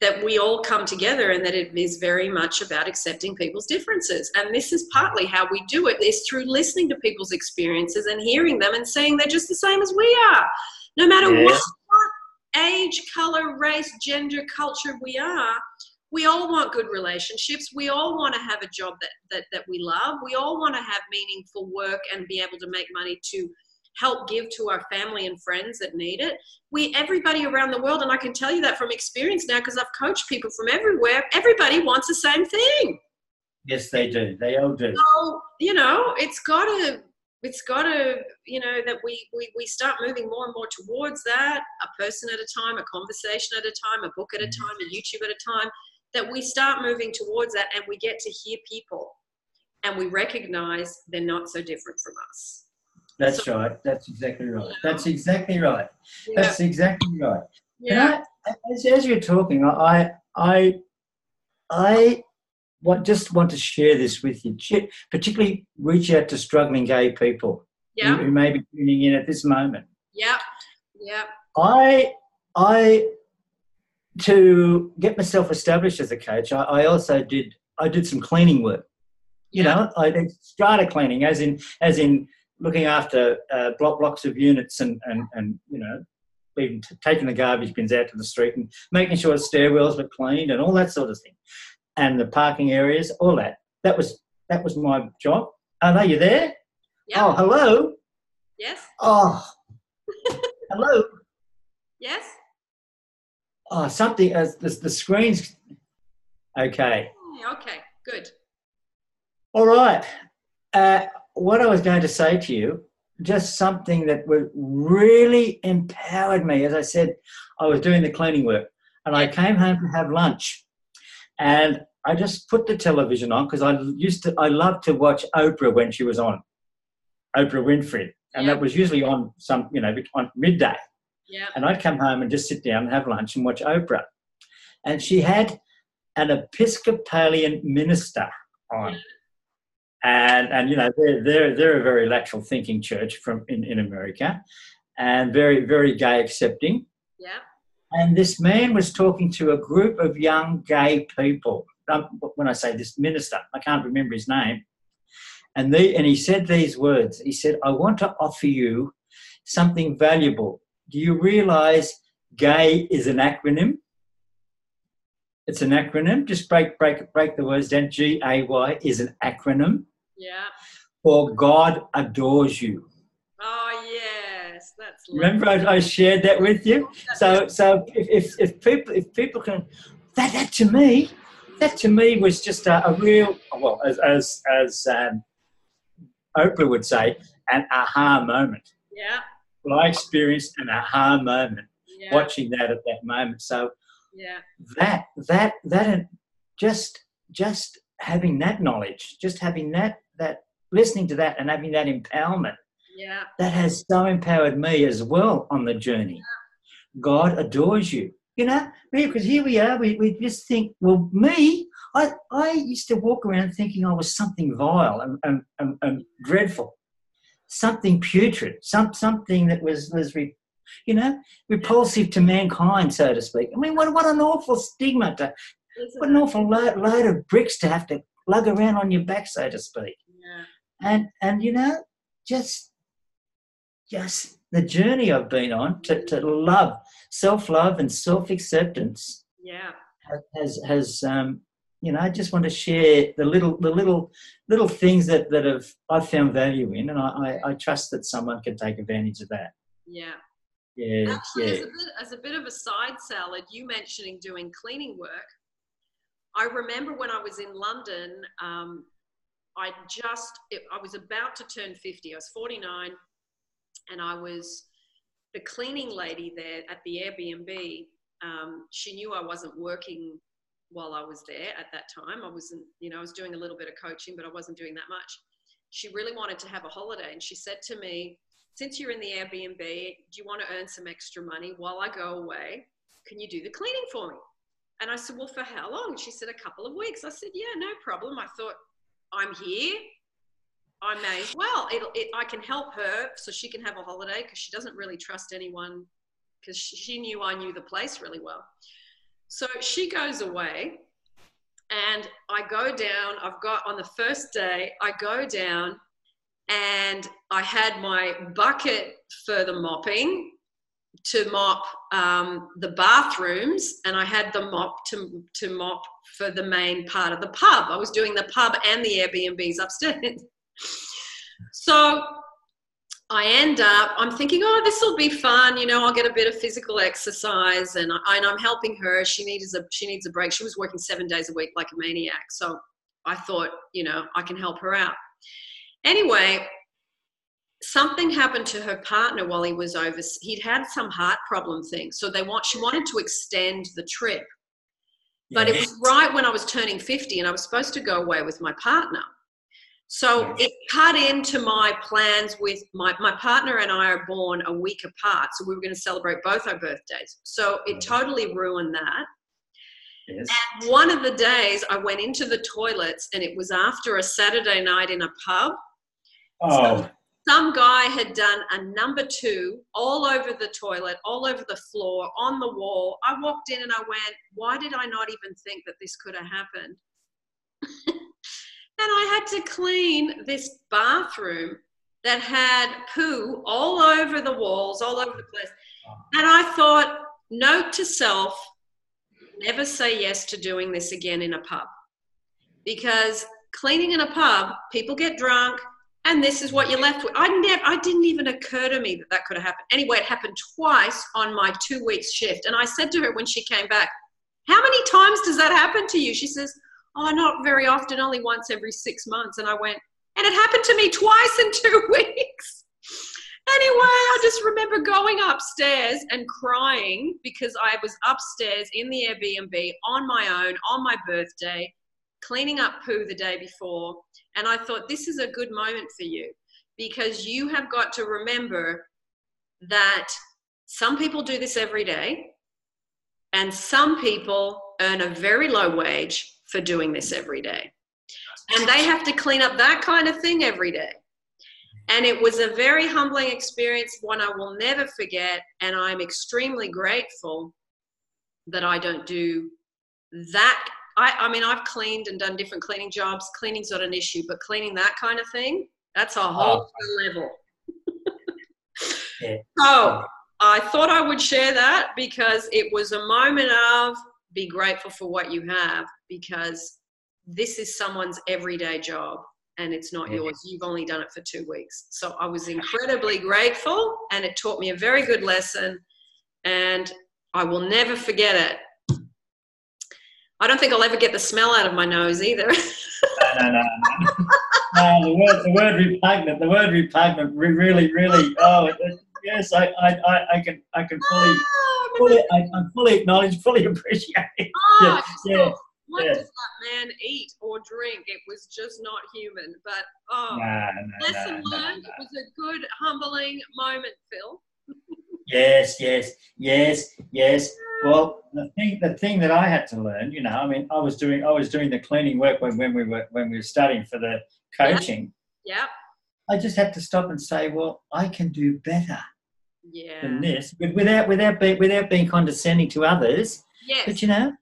that we all come together, and that it is very much about accepting people's differences. And this is partly how we do it, is through listening to people's experiences and hearing them and saying they're just the same as we are. No matter yeah. what, what age, color, race, gender, culture we are, we all want good relationships. We all want to have a job that, that, that we love. We all want to have meaningful work and be able to make money to help give to our family and friends that need it. We, everybody around the world, and I can tell you that from experience now, because I've coached people from everywhere, everybody wants the same thing. Yes, they do. They all do. So, you know, it's got to, it's got to, you know, that we, we, we start moving more and more towards that, a person at a time, a conversation at a time, a book at a time, a YouTube at a time, that we start moving towards that, and we get to hear people and we recognize they're not so different from us. That's so, right. That's exactly right. Yeah. That's exactly right. Yeah. That's exactly right. Yeah. I, as, as you're talking, I, I, I want, just want to share this with you. Particularly, reach out to struggling gay people yeah. who, who may be tuning in at this moment. Yeah. Yeah. I, I, to get myself established as a coach, I, I also did. I did some cleaning work. You yeah. know, I did strata cleaning, as in, as in. looking after uh, block, blocks of units and, and, and you know, even t- taking the garbage bins out to the street and making sure the stairwells were cleaned and all that sort of thing, and the parking areas, all that. That was that was my job. Oh, are you there? Yeah. Oh, hello? Yes. Oh, hello? Yes. Oh, something, uh, the, the screen's... Okay. Okay, good. All right. Uh, what I was going to say to you, just something that really empowered me. As I said, I was doing the cleaning work, and I came home to have lunch, and I just put the television on, because I used to, I loved to watch Oprah when she was on, Oprah Winfrey, and yeah. that was usually on some, you know, on midday. Yeah. And I'd come home and just sit down and have lunch and watch Oprah, and she had an Episcopalian minister on. Yeah. And, and you know, they're, they're, they're a very lateral thinking church from in, in America, and very, very gay accepting. Yeah. And this man was talking to a group of young gay people. Um, when I say this minister, I can't remember his name. And, they, and he said these words. He said, "I want to offer you something valuable. Do you realise gay is an acronym? It's an acronym. Just break, break, break the words down. G A Y is an acronym. Yeah. For God adores you." Oh yes, that's. Remember, I, I shared that with you. So, so if if people if people can, that that to me, that to me was just a, a real, well, as as as um, Oprah would say, an aha moment. Yeah. Well, I experienced an aha moment yeah. watching that at that moment. So. Yeah. That that that just just having that knowledge, just having that that listening to that and having that empowerment. Yeah. That has so empowered me as well on the journey. Yeah. God adores you. You know, because here we are, we, we just think, well, me, I, I used to walk around thinking I was something vile and, and, and, and dreadful, something putrid, some, something that was, was re, you know, repulsive to mankind, so to speak. I mean, what, what an awful stigma, to, what an awful load, load of bricks to have to lug around on your back, so to speak. Yeah. And, and you know, just, just the journey I've been on to, to love, self-love and self-acceptance. Yeah. Has, has um, you know, I just want to share the little, the little, little things that, that have, I've found value in, and I, I, I trust that someone can take advantage of that. Yeah. Yeah. Actually, yeah. As, a bit, as a bit of a side salad, you mentioning doing cleaning work, I remember when I was in London, um, I just, it, I was about to turn fifty. I was forty-nine, and I was the cleaning lady there at the Airbnb. Um, she knew I wasn't working while I was there at that time. I wasn't, you know, I was doing a little bit of coaching, but I wasn't doing that much. She really wanted to have a holiday, and she said to me, since you're in the Airbnb, do you want to earn some extra money while I go away? Can you do the cleaning for me? And I said, well, for how long? She said, a couple of weeks. I said, yeah, no problem. I thought, I'm here, I may as well. It'll, it, I can help her so she can have a holiday, because she doesn't really trust anyone, because she, she knew I knew the place really well. So she goes away, and I go down. I've got, on the first day, I go down and I had my bucket for the mopping to mop um, the bathrooms, and I had the mop to, to mop for the main part of the pub. I was doing the pub and the Airbnbs upstairs. So I end up, I'm thinking, oh, this will be fun. You know, I'll get a bit of physical exercise, and, I, and I'm helping her. She needs a, she needs a break. She was working seven days a week like a maniac. So I thought, you know, I can help her out. Anyway, something happened to her partner while he was over. He'd had some heart problem thing. So they want, she wanted to extend the trip, but yeah. It was right when I was turning fifty, and I was supposed to go away with my partner. So it cut into my plans with my, my partner, and I are born a week apart. So we were going to celebrate both our birthdays. So it totally ruined that. Yes. And one of the days I went into the toilets, and it was after a Saturday night in a pub. Oh. So some guy had done a number two all over the toilet, all over the floor, on the wall. I walked in and I went, why did I not even think that this could have happened? And I had to clean this bathroom that had poo all over the walls, all over the place. And I thought, note to self, never say yes to doing this again in a pub. Because cleaning in a pub, people get drunk, and this is what you're left with. I never, I didn't even occur to me that that could have happened. Anyway, it happened twice on my two-week shift. And I said to her when she came back, how many times does that happen to you? She says, oh, not very often, only once every six months. And I went, and it happened to me twice in two weeks. Anyway, I just remember going upstairs and crying, because I was upstairs in the Airbnb on my own, on my birthday, cleaning up poo the day before. And I thought, this is a good moment for you, because you have got to remember that some people do this every day, and some people earn a very low wage for doing this every day, and they have to clean up that kind of thing every day. And it was a very humbling experience, one I will never forget, and I'm extremely grateful that I don't do that. I, I mean, I've cleaned and done different cleaning jobs. Cleaning's not an issue, but cleaning that kind of thing, that's a whole oh. level. Yeah. So I thought I would share that, because it was a moment of be grateful for what you have, because this is someone's everyday job, and it's not yeah. yours. You've only done it for two weeks. So I was incredibly grateful, and it taught me a very good lesson, and I will never forget it. I don't think I'll ever get the smell out of my nose either. no, no, no. no the, word, the word repugnant, the word repugnant really, really, oh, yes, I, I, I can, I can fully... Fully, I, I fully acknowledge, fully appreciate it. Oh, yeah, yeah, what yeah. does that man eat or drink? It was just not human. But, oh, nah, nah, lesson nah, learned. Nah, nah. It was a good, humbling moment, Phil. Yes, yes, yes, yes. Well, the thing, the thing that I had to learn, you know, I mean, I was doing, I was doing the cleaning work when, when we were, when we were studying for the coaching. Yeah. Yep. I just had to stop and say, well, I can do better. Yeah. Than this, but without, without, be, without being condescending to others. Yes. But you know, yes.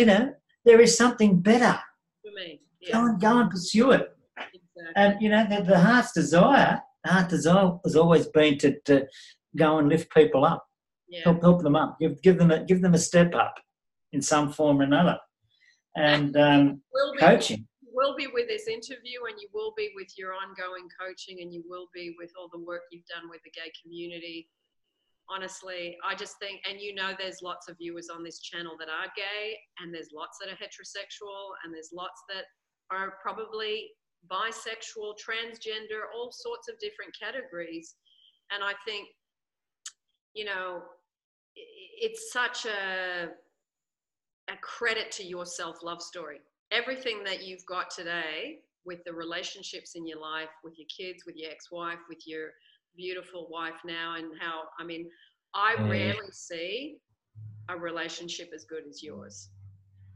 you know, there is something better. For me. Yeah. Go and go and pursue it. Exactly. And you know, the, the heart's desire, the heart's desire has always been to, to go and lift people up. Yeah. Help, help them up. Give, give them a, give them a step up in some form or another. And um, will be, coaching. You will be with this interview, and you will be with your ongoing coaching, and you will be with all the work you've done with the gay community. Honestly, I just think, and you know, there's lots of viewers on this channel that are gay, and there's lots that are heterosexual, and there's lots that are probably bisexual, transgender, all sorts of different categories. And I think, you know, it's such a a credit to your self-love story. Everything that you've got today with the relationships in your life, with your kids, with your ex-wife, with your beautiful wife now, and how, I mean, I mm. rarely see a relationship as good as yours.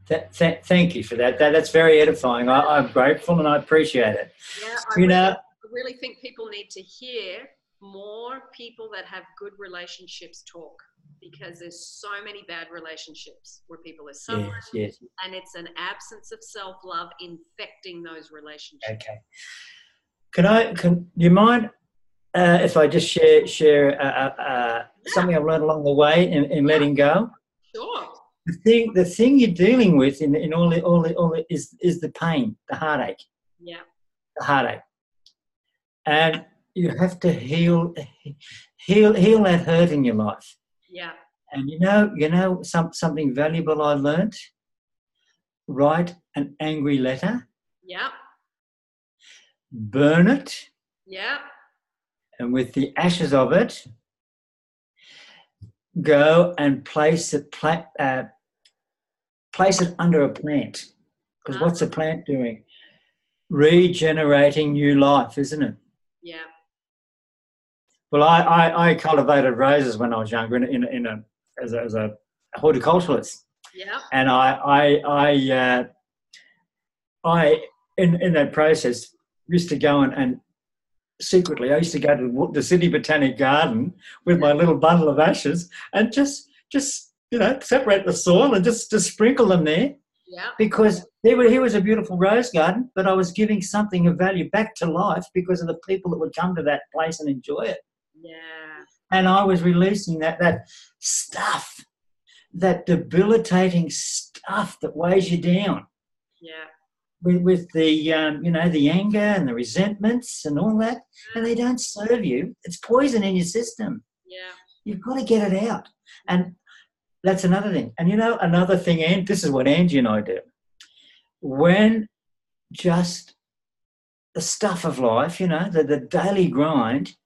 That, that, thank you for that. that. That's very edifying. I, I'm grateful and I appreciate it. Yeah, I, you really, know, I really think people need to hear more people that have good relationships talk, because there's so many bad relationships where people are suffering, yes, yes. and it's an absence of self-love infecting those relationships. Okay. Can I, can you mind uh, if I just share, share uh, uh, yeah. something I've learned along the way in, in yeah. letting go? Sure. The thing, the thing you're dealing with in, in all, the, all, the, all the, is, is the pain, the heartache. Yeah. The heartache. And you have to heal, heal, heal that hurt in your life. Yeah. And you know, you know, some, something valuable I learned. Write an angry letter. Yeah. Burn it. Yeah. And with the ashes of it, go and place it, pla uh, place it under a plant. Because uh-huh. what's a plant doing? Regenerating new life, isn't it? Yeah. Well, I, I, I cultivated roses when I was younger in, in, in a, as, a, as a horticulturalist. Yeah. And I I I, uh, I in, in that process used to go and, and secretly I used to go to the City Botanic Garden with my little bundle of ashes and just just you know separate the soil and just, just sprinkle them there. Yeah. Because there were, here was a beautiful rose garden, but I was giving something of value back to life because of the people that would come to that place and enjoy it. Yeah. And I was releasing that, that stuff, that debilitating stuff that weighs you down. Yeah. With, with the, um, you know, the anger and the resentments and all that, yeah. and they don't serve you. It's poison in your system. Yeah. You've got to get it out. And that's another thing. And, you know, another thing, and this is what Angie and I do. When just the stuff of life, you know, the, the daily grind,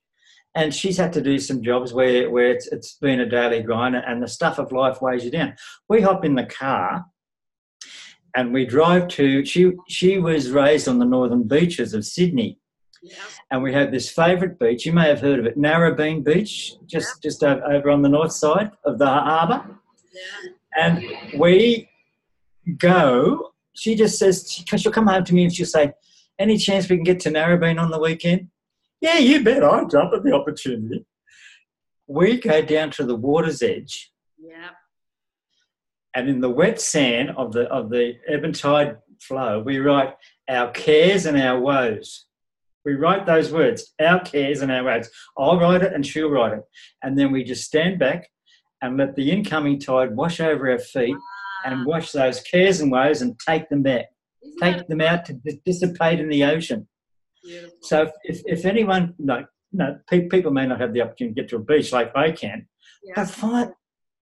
and she's had to do some jobs where, where it's, it's been a daily grind and the stuff of life weighs you down. We hop in the car and we drive to, she, she was raised on the northern beaches of Sydney. Yeah. And we have this favourite beach, you may have heard of it, Narrabeen Beach, just, yeah. just over on the north side of the harbour. Yeah. And we go, she just says, she'll come home to me and she'll say, any chance we can get to Narrabeen on the weekend? Yeah, you bet, I'll jump at the opportunity. We go down to the water's edge. Yeah. And in the wet sand of the, of the ebb and tide flow, we write our cares and our woes. We write those words, our cares and our words. I'll write it and she'll write it. And then we just stand back and let the incoming tide wash over our feet wow. and wash those cares and woes and take them back. Isn't take them out to dissipate in the ocean. Beautiful. So if, if anyone, no, no, pe people may not have the opportunity to get to a beach like I can, yeah. but find,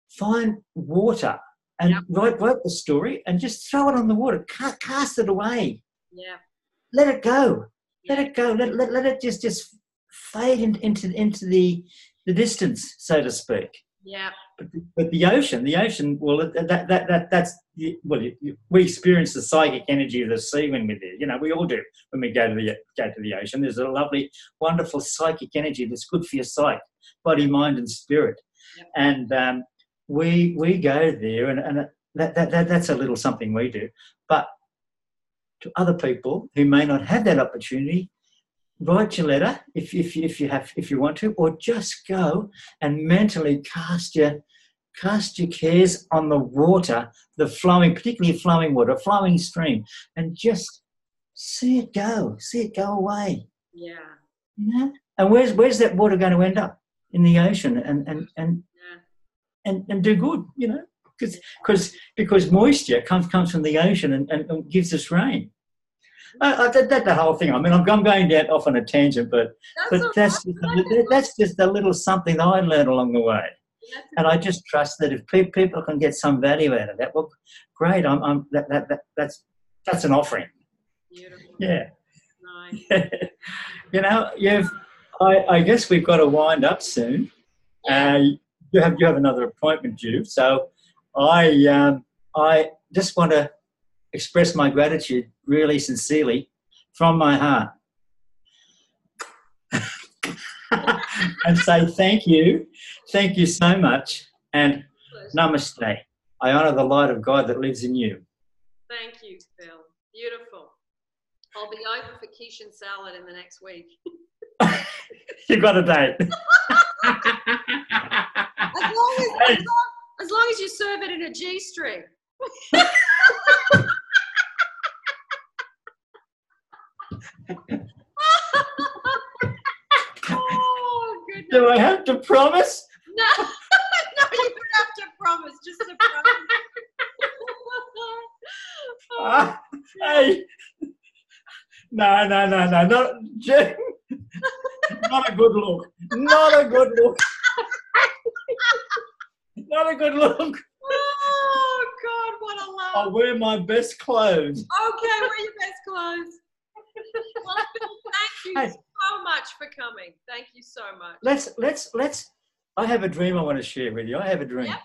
find water and yeah. write, write the story and just throw it on the water. Cast, cast it away. Yeah. Let it go. Let it go. Let, let, let it just, just fade in, into, into the, the distance, so to speak. Yeah. But, but the ocean, the ocean, well, that, that, that, that's, well, you, you, we experience the psychic energy of the sea when we're there. You know, we all do when we go to the, go to the ocean. There's a lovely, wonderful psychic energy that's good for your psyche, body, mind and spirit. Yep. And um, we we go there, and, and that, that, that that's a little something we do. But to other people who may not have that opportunity, write your letter if if if you have if you want to, or just go and mentally cast your cast your cares on the water, the flowing, particularly flowing water, flowing stream, and just see it go, see it go away. Yeah. You know? And where's where's that water going to end up? In the ocean, and and and yeah. and, and do good, you know, because because because moisture comes comes from the ocean and, and, and gives us rain. I, I, that, that the whole thing. I mean, I'm, I'm going down off on a tangent, but that's but that's just, that, that's just a little something that I learned along the way. That's and I just trust that if pe- people can get some value out of that, well, great. I'm, I'm that, that that that's that's an offering. Beautiful. Yeah. Nice. You know, you've. I, I guess we've got to wind up soon. Yeah. Uh, you have you have another appointment due, so I um, I just want to express my gratitude really sincerely from my heart and say thank you, thank you so much, and namaste. I honour the light of God that lives in you. Thank you, Phil. Beautiful. I'll be open for quiche and salad in the next week. You got a date. as, long as, hey. as, long, as long as you serve it in a G string. Oh, goodness. Do I have to promise? No, no, you don't have to promise. Just a promise. Oh, uh, hey. No, no, no, no, not Jim. Not a good look. Not a good look. Not a good look. Oh, God, what a laugh. I'll wear my best clothes. Okay, wear your best clothes. Well, thank you so much for coming. Thank you so much. Let's, let's, let's, I have a dream I want to share with you. I have a dream. Yep.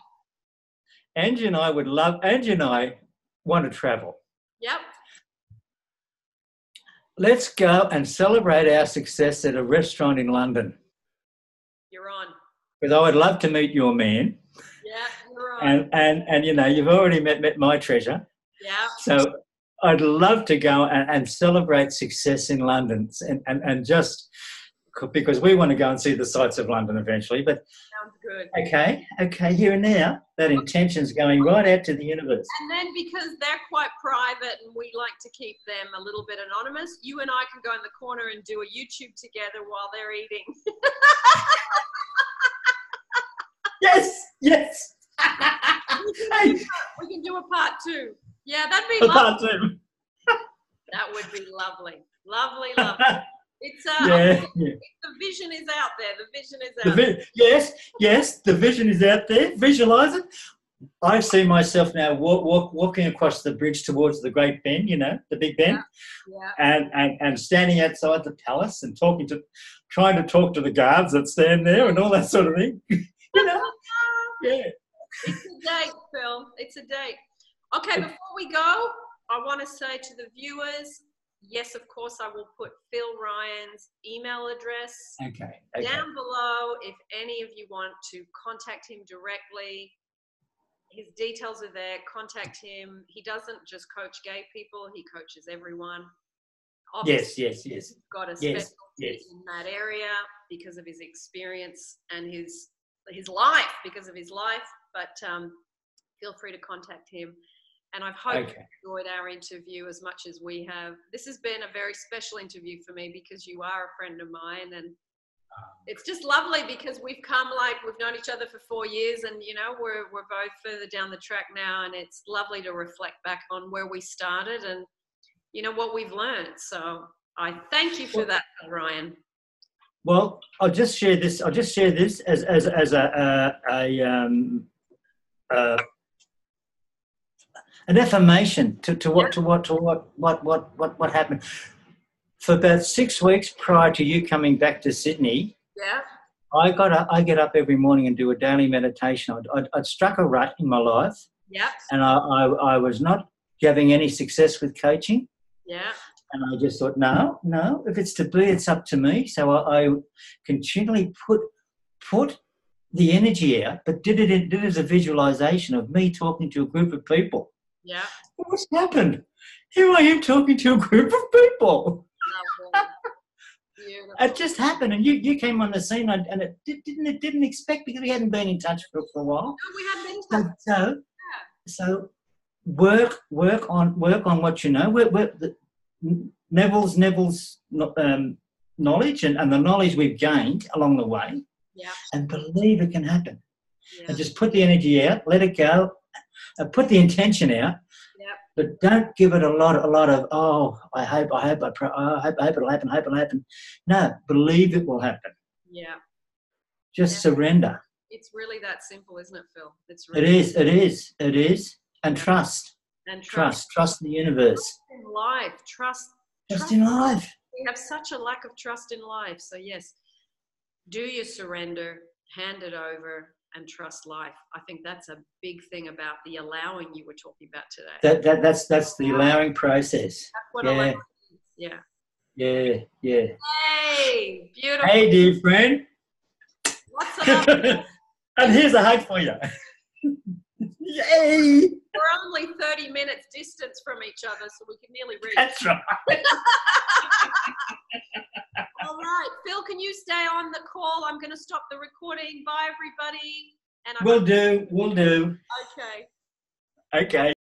Angie and I would love, Angie and I want to travel. Yep. Let's go and celebrate our success at a restaurant in London. You're on. Because I would love to meet your man. Yeah, you're on. And, and, and you know, you've already met, met my treasure. Yeah. So I'd love to go and, and celebrate success in London and, and, and just because we want to go and see the sights of London eventually. But sounds good. Okay, okay, here and now, that intention's going right out to the universe. And then because they're quite private and we like to keep them a little bit anonymous, you and I can go in the corner and do a YouTube together while they're eating. Yes, yes. Hey. We can do a part two. Yeah, that'd be a lovely. Part two. That would be lovely. Lovely, lovely. It's, uh, yeah, yeah. The vision is out there. The vision is out vi- there. Yes, yes, the vision is out there. Visualise it. I see myself now walk, walk, walking across the bridge towards the Great Ben, you know, the Big Ben, yeah. Yeah. And, and, and standing outside the palace and talking to, trying to talk to the guards that stand there and all that sort of thing. You know? Yeah. It's a date, Phil. It's a date. Okay, before we go, I want to say to the viewers, yes, of course, I will put Phil Ryan's email address okay, okay. down below if any of you want to contact him directly. His details are there. Contact him. He doesn't just coach gay people. He coaches everyone. Obviously, yes, yes, yes. He's got a specialty yes, yes. in that area because of his experience and his, his life, because of his life. But um, feel free to contact him. And I've hoped okay. you enjoyed our interview as much as we have. This has been a very special interview for me because you are a friend of mine. And it's just lovely because we've come like we've known each other for four years and, you know, we're, we're both further down the track now. And it's lovely to reflect back on where we started and, you know, what we've learned. So I thank you for well, that, Ryan. Well, I'll just share this. I'll just share this as, as, as a, a, a um, uh, an affirmation to, to what to what to what what what what what happened. For about six weeks prior to you coming back to Sydney, yeah, I got up, I get up every morning and do a daily meditation. I'd, I'd, I'd struck a rut in my life, yeah, and I, I I was not having any success with coaching, yeah, and I just thought no no if it's to be it's up to me. So I, I continually put put the energy out, but did it, did it as a visualization of me talking to a group of people. Yeah. What's happened? Here I am talking to a group of people. It just happened, and you, you came on the scene, and it didn't it didn't expect, because we hadn't been in touch for, for a while. No, we hadn't been in touch. So, so, yeah. so work work on work on what you know. Work, work the, Neville's Neville's um, knowledge and, and the knowledge we've gained along the way, yeah. and believe it can happen. Yeah. And just put the energy out, let it go, and put the intention out. But don't give it a lot, a lot of oh, I hope, I hope, I, pro- I hope, I hope it'll happen, I hope it'll happen. No, believe it will happen. Yeah. Just yeah. surrender. It's really that simple, isn't it, Phil? It's really it is, simple. it is, it is, and trust. And trust, trust, trust in the universe. Trust in life, trust. Trust, trust in life. life. We have such a lack of trust in life. So yes, do your surrender, hand it over. And trust life. I think that's a big thing about the allowing you were talking about today. That, that that's that's the allowing process. That's what yeah. allowing is. Yeah. Yeah. Yeah. Hey, beautiful. Hey, dear friend. What's up? And here's a hug for you. Yay! We're only thirty minutes distance from each other, so we can nearly reach. That's right. All right, Phil, can you stay on the call? I'm going to stop the recording. Bye, everybody. And I'm we'll do. We'll do. Okay. Okay.